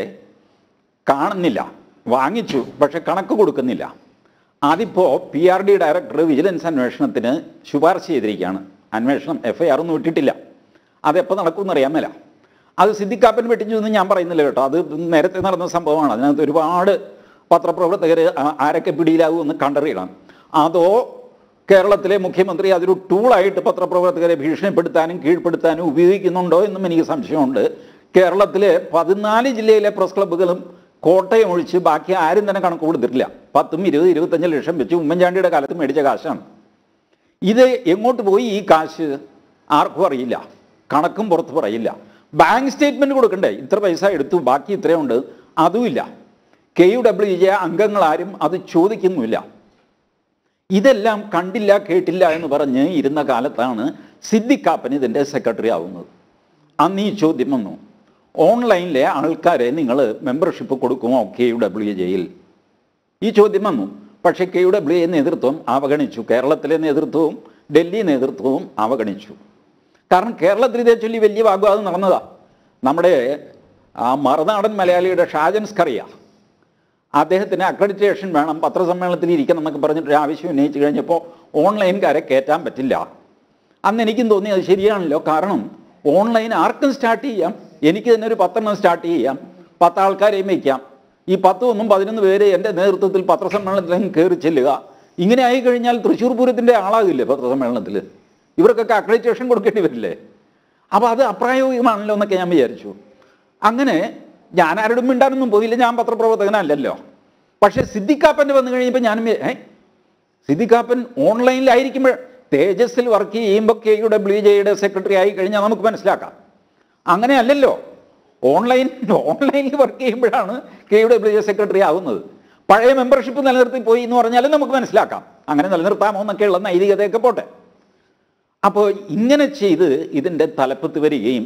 കാണുന്നില്ല, വാങ്ങിച്ചു, പക്ഷെ കണക്ക് കൊടുക്കുന്നില്ല. അതിപ്പോൾ PRD ഡയറക്ടർ വിജിലൻസ് അന്വേഷണത്തിന് ശുപാർശ ചെയ്തിരിക്കുകയാണ്. അന്വേഷണം FIR ഒന്നും ഇട്ടിട്ടില്ല, അതെപ്പോൾ നടക്കുമെന്ന് അറിയാൻ മേല. അത് സിദ്ദിഖ് കാപ്പൻ വെട്ടിച്ചു എന്ന് ഞാൻ പറയുന്നില്ല കേട്ടോ, അത് നേരത്തെ നടന്ന സംഭവമാണ്. അതിനകത്ത് ഒരുപാട് പത്രപ്രവർത്തകർ ആരൊക്കെ പിടിയിലാവുമെന്ന് കണ്ടറിയണം. അതോ കേരളത്തിലെ മുഖ്യമന്ത്രി അതൊരു ടൂളായിട്ട് പത്രപ്രവർത്തകരെ ഭീഷണിപ്പെടുത്താനും കീഴ്പ്പെടുത്താനും ഉപയോഗിക്കുന്നുണ്ടോ എന്നും എനിക്ക് സംശയമുണ്ട്. കേരളത്തിലെ 14 ജില്ലയിലെ പ്രസ് ക്ലബ്ബുകളും കോട്ടയം ഒഴിച്ച് ബാക്കി ആരും തന്നെ കണക്ക് കൊടുത്തിട്ടില്ല. 10, 20, 25 ലക്ഷം വെച്ച് ഉമ്മൻചാണ്ടിയുടെ കാലത്ത് മേടിച്ച കാശാണ് ഇത്. എങ്ങോട്ട് പോയി ഈ കാശ് ആർക്കും അറിയില്ല, കണക്കും പുറത്ത് പറയില്ല. ബാങ്ക് സ്റ്റേറ്റ്മെൻറ്റ് കൊടുക്കണ്ടേ, ഇത്ര പൈസ എടുത്തു, ബാക്കി ഇത്രയുണ്ട്, അതുമില്ല. KUWJ അംഗങ്ങളാരും അത് ചോദിക്കുന്നുമില്ല. ഇതെല്ലാം കണ്ടില്ല കേട്ടില്ല എന്ന് പറഞ്ഞ് ഇരുന്ന കാലത്താണ് സിദ്ദിഖ് കാപ്പൻ ഇതിൻ്റെ സെക്രട്ടറി ആവുന്നത്. അന്ന് ഈ ചോദ്യം വന്നു, ഓൺലൈനിലെ ആൾക്കാരെ നിങ്ങൾ മെമ്പർഷിപ്പ് കൊടുക്കുമോ KUWJയിൽ? ഈ ചോദ്യം വന്നു. പക്ഷേ KUWJ നേതൃത്വം അവഗണിച്ചു, കേരളത്തിലെ നേതൃത്വവും ഡൽഹി നേതൃത്വവും അവഗണിച്ചു. കാരണം കേരളത്തിൽ ഇതേ ചൊല്ലി വലിയ വാഗ്വാദം നടന്നതാണ്. നമ്മുടെ മറുനാടൻ മലയാളിയുടെ ഷാജൻ സ്കറിയ, അദ്ദേഹത്തിന് അക്രഡിറ്റേഷൻ വേണം, പത്രസമ്മേളനത്തിൽ ഇരിക്കണം എന്നൊക്കെ പറഞ്ഞിട്ട് ആവശ്യം ഉന്നയിച്ചു കഴിഞ്ഞപ്പോൾ ഓൺലൈൻകാരെ കയറ്റാൻ പറ്റില്ല. അന്ന് എനിക്കും തോന്നി അത് ശരിയാണല്ലോ, കാരണം ഓൺലൈൻ ആർക്കും സ്റ്റാർട്ട് ചെയ്യാം, എനിക്ക് തന്നെ ഒരു 10 എണ്ണം സ്റ്റാർട്ട് ചെയ്യാം, 10 ആൾക്കാരെയും വയ്ക്കാം. ഈ 10, 11, 11 പേര് എൻ്റെ നേതൃത്വത്തിൽ പത്രസമ്മേളനത്തിലേക്ക് കയറി ചെല്ലുക. ഇങ്ങനെ ആയി കഴിഞ്ഞാൽ തൃശ്ശൂർ പൂരത്തിൻ്റെ ആളാകില്ലേ പത്രസമ്മേളനത്തിൽ, ഇവർക്കൊക്കെ അക്രഡിറ്റേഷൻ കൊടുക്കേണ്ടി വരില്ലേ? അപ്പോൾ അത് അപ്രായോഗികമാണല്ലോ എന്നൊക്കെ ഞാൻ വിചാരിച്ചു. അങ്ങനെ ഞാൻ ആരോടും മിണ്ടാനൊന്നും പോയില്ല, ഞാൻ പത്രപ്രവർത്തകനല്ലല്ലോ. പക്ഷേ സിദ്ദിഖ് കാപ്പൻ്റെ വന്നു കഴിഞ്ഞപ്പോൾ ഞാനും സിദ്ദിഖ് കാപ്പൻ ഓൺലൈനിലായിരിക്കുമ്പോൾ തേജസ്സിൽ വർക്ക് ചെയ്യുമ്പോൾ KUWJയുടെ സെക്രട്ടറി ആയി കഴിഞ്ഞാൽ നമുക്ക് മനസ്സിലാക്കാം, അങ്ങനെ അല്ലല്ലോ. ഓൺലൈനിൽ വർക്ക് ചെയ്യുമ്പോഴാണ് KUWJ സെക്രട്ടറി ആവുന്നത്. പഴയ മെമ്പർഷിപ്പ് നിലനിർത്തി പോയി എന്ന് പറഞ്ഞാലും നമുക്ക് മനസ്സിലാക്കാം, അങ്ങനെ നിലനിർത്താമോ എന്നൊക്കെയുള്ള നൈതികതയൊക്കെ പോട്ടെ. അപ്പോൾ ഇങ്ങനെ ചെയ്ത് ഇതിൻ്റെ തലപ്പത്ത് വരികയും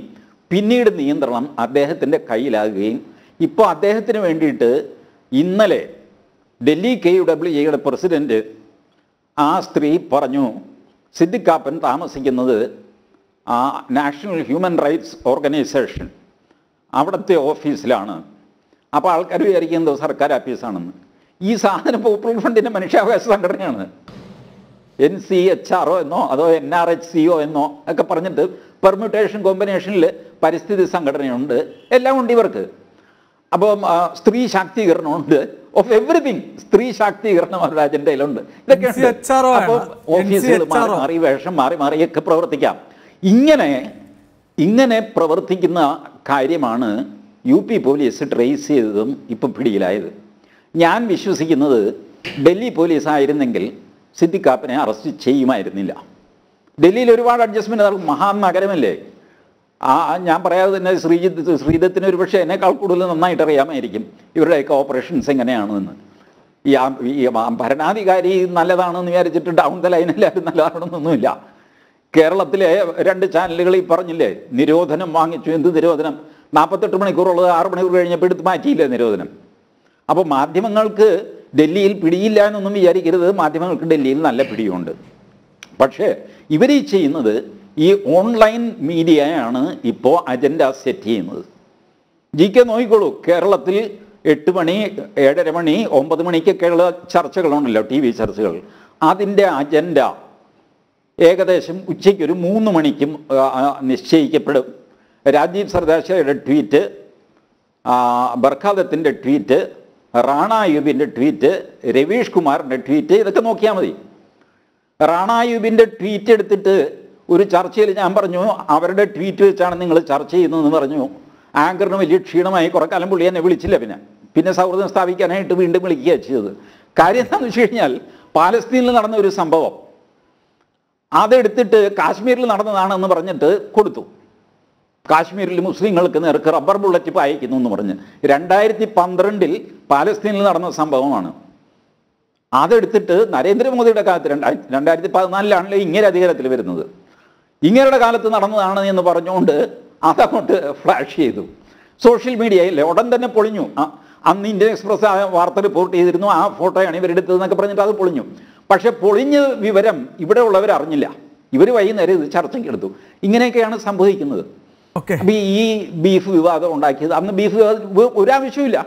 പിന്നീട് നിയന്ത്രണം അദ്ദേഹത്തിൻ്റെ കയ്യിലാകുകയും ഇപ്പോൾ അദ്ദേഹത്തിന് വേണ്ടിയിട്ട് ഇന്നലെ ഡൽഹി KUWJയുടെ പ്രസിഡൻറ്റ് ആ സ്ത്രീ പറഞ്ഞു, സിദ്ദിഖ് കാപ്പൻ താമസിക്കുന്നത് ആ നാഷണൽ ഹ്യൂമൻ റൈറ്റ്സ് ഓർഗനൈസേഷൻ അവിടുത്തെ ഓഫീസിലാണ്, അപ്പോൾ ആൾക്കാർ വിചാരിക്കുന്നത് സർക്കാർ ഓഫീസാണെന്ന്. ഈ സാധനം പോപ്പുലർ ഫ്രണ്ടിൻ്റെ മനുഷ്യാവകാശ സംഘടനയാണ്, NCHRO എന്നോ അതോ NRHCO എന്നോ ഒക്കെ പറഞ്ഞിട്ട് പെർമ്യൂട്ടേഷൻ കോമ്പിനേഷനിൽ പരിസ്ഥിതി സംഘടനയുണ്ട്, എല്ലാം ഉണ്ട് ഇവർക്ക്. അപ്പം സ്ത്രീ ശാക്തീകരണമുണ്ട്, ഓഫ് എവറിതിങ് സ്ത്രീ ശാക്തീകരണം അവരുടെ അജണ്ടയിലുണ്ട്. ഇതൊക്കെയാണ് അപ്പോൾ ഓഫീസുകൾ മാറി മാറി വേഷം മാറി മാറിയൊക്കെ പ്രവർത്തിക്കാം. ഇങ്ങനെ പ്രവർത്തിക്കുന്ന കാര്യമാണ് UP പോലീസ് ട്രേസ് ചെയ്തതും ഇപ്പം പിടിയിലായത്. ഞാൻ വിശ്വസിക്കുന്നത് ഡൽഹി പോലീസ് ആയിരുന്നെങ്കിൽ സിദ്ദിഖ് കാപ്പനെ അറസ്റ്റ് ചെയ്യുമായിരുന്നില്ല. ഡൽഹിയിൽ ഒരുപാട് അഡ്ജസ്റ്റ്മെൻറ്റ് നടക്കും, മഹാനഗരമല്ലേ, ഞാൻ പറയാതെ തന്നെ ശ്രീജിത്തിന് ഒരു പക്ഷേ എന്നെക്കാൾ കൂടുതൽ നന്നായിട്ട് അറിയാമായിരിക്കും ഇവരുടെയൊക്കെ ഓപ്പറേഷൻസ് എങ്ങനെയാണെന്ന്. ഈ ഭരണാധികാരി നല്ലതാണെന്ന് വിചാരിച്ചിട്ട് ഡൗൺ ദ ലൈൻ എല്ലാവരും നല്ലതാണെന്നൊന്നുമില്ല. കേരളത്തിലെ രണ്ട് ചാനലുകൾ ഈ പറഞ്ഞില്ലേ, നിരോധനം വാങ്ങിച്ചു. എന്ത് നിരോധനം? 48 മണിക്കൂറുള്ളത് 6 മണിക്കൂർ കഴിഞ്ഞപ്പോൾ എടുത്ത് മാറ്റിയില്ലേ നിരോധനം. അപ്പോൾ മാധ്യമങ്ങൾക്ക് ഡൽഹിയിൽ പിടിയില്ല എന്നൊന്നും വിചാരിക്കരുത്, മാധ്യമങ്ങൾക്ക് ഡൽഹിയിൽ നല്ല പിടിയുണ്ട്. പക്ഷേ ഇവർ ചെയ്യുന്നത് ഈ ഓൺലൈൻ മീഡിയയാണ് ഇപ്പോൾ അജണ്ട സെറ്റ് ചെയ്യുന്നത്. ജി കെ നോക്കിക്കോളൂ, കേരളത്തിൽ 8 മണി, 7:30 മണി, 9 മണിക്കൊക്കെയുള്ള ചർച്ചകളുണ്ടല്ലോ, ടി വി ചർച്ചകൾ. അതിൻ്റെ അജണ്ട ഏകദേശം ഉച്ചയ്ക്കൊരു 3 മണിക്കും നിശ്ചയിക്കപ്പെടും. രാജീവ് സർദേശായിയുടെ ട്വീറ്റ്, ബർഖാദത്തിൻ്റെ ട്വീറ്റ്, റാണ അയ്യൂബിൻ്റെ ട്വീറ്റ്, രവീഷ് കുമാറിൻ്റെ ട്വീറ്റ്, ഇതൊക്കെ നോക്കിയാൽ മതി. റാണ അയ്യൂബിൻ്റെ ട്വീറ്റ് എടുത്തിട്ട് ഒരു ചർച്ചയിൽ ഞാൻ പറഞ്ഞു അവരുടെ ട്വീറ്റ് വെച്ചാണ് നിങ്ങൾ ചർച്ച ചെയ്യുന്നതെന്ന് പറഞ്ഞു. ആങ്കറിന് വലിയ ക്ഷീണമായി, കുറേ കാലം പുള്ളി എന്നെ വിളിച്ചില്ല. പിന്നെ സൗഹൃദം സ്ഥാപിക്കാനായിട്ട് വീണ്ടും വിളിക്കുക ചെയ്തത്. കാര്യം എന്താണെന്ന് വെച്ച് കഴിഞ്ഞാൽ പാലസ്തീനിൽ നടന്ന ഒരു സംഭവം അതെടുത്തിട്ട് കാശ്മീരിൽ നടന്നതാണെന്ന് പറഞ്ഞിട്ട് കൊടുത്തു. കാശ്മീരിൽ മുസ്ലിങ്ങൾക്ക് നേർക്ക് റബ്ബർ ബുള്ളറ്റ് പായിക്കുന്നു എന്ന് പറഞ്ഞ് 2012-ൽ പാലസ്തീനിൽ നടന്ന സംഭവമാണ്. അതെടുത്തിട്ട് നരേന്ദ്രമോദിയുടെ കാലത്ത് 2014-ലാണല്ലോ ഇങ്ങനെ അധികാരത്തിൽ വരുന്നത്, ഇങ്ങനെയുടെ കാലത്ത് നടന്നതാണ് എന്ന് പറഞ്ഞുകൊണ്ട് അതങ്ങോട്ട് ഫ്ലാഷ് ചെയ്തു. സോഷ്യൽ മീഡിയയിൽ ഉടൻ തന്നെ പൊളിഞ്ഞു. അന്ന് ഇന്ത്യൻ എക്സ്പ്രസ് ആ വാർത്ത റിപ്പോർട്ട് ചെയ്തിരുന്നു, ആ ഫോട്ടോയാണ് ഇവരെടുത്തതെന്നൊക്കെ പറഞ്ഞിട്ട് അത് പൊളിഞ്ഞു. പക്ഷെ പൊളിഞ്ഞ വിവരം ഇവിടെ ഉള്ളവർ അറിഞ്ഞില്ല, ഇവർ വൈകുന്നേരം ഇത് ചർച്ചയ്ക്കെടുത്തു. ഇങ്ങനെയൊക്കെയാണ് സംഭവിക്കുന്നത്. ഈ ബീഫ് വിവാദം ഉണ്ടാക്കിയത്, അന്ന് ബീഫ് വിവാദം ഒരാവശ്യമില്ല.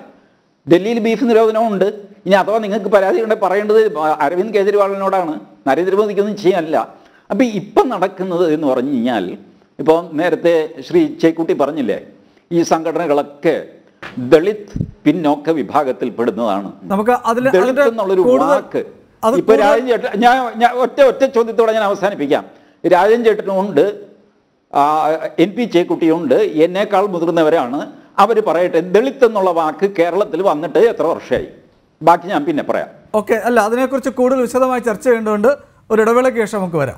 ഡൽഹിയിൽ ബീഫ് നിരോധനമുണ്ട്. ഇനി അഥവാ നിങ്ങൾക്ക് പരാതി ഉണ്ടെങ്കിൽ പറയേണ്ടത് അരവിന്ദ് കെജ്രിവാളിനോടാണ്, നരേന്ദ്രമോദിക്കൊന്നും ചെയ്യാനില്ല. അപ്പോൾ ഇപ്പം നടക്കുന്നത് എന്ന് പറഞ്ഞു കഴിഞ്ഞാൽ, ഇപ്പോൾ നേരത്തെ ശ്രീ ചേക്കുട്ടി പറഞ്ഞില്ലേ, ഈ സംഘടനകളൊക്കെ ദളിത് പിന്നോക്ക വിഭാഗത്തിൽപ്പെടുന്നതാണ്. ദളിത് എന്നുള്ളൊരു വാക്ക് ഇപ്പൊ ഞാൻ ഒറ്റ ചോദ്യത്തോടെ ഞാൻ അവസാനിപ്പിക്കാം. രാജൻ ചേട്ടനുണ്ട്, എൻ.പി. ചേക്കുട്ടിയുണ്ട്, എന്നേക്കാൾ മുതിർന്നവരാണ്. അവർ പറയട്ടെ, ദളിത് എന്നുള്ള വാക്ക് കേരളത്തിൽ വന്നിട്ട് എത്ര വർഷമായി? ബാക്കി ഞാൻ പിന്നെ പറയാം. ഓക്കെ, അല്ല, അതിനെക്കുറിച്ച് കൂടുതൽ വിശദമായി ചർച്ച ചെയ്യേണ്ടതുണ്ട്. ഒരു ഇടവേളയ്ക്ക് ശേഷം നമുക്ക് വരാം.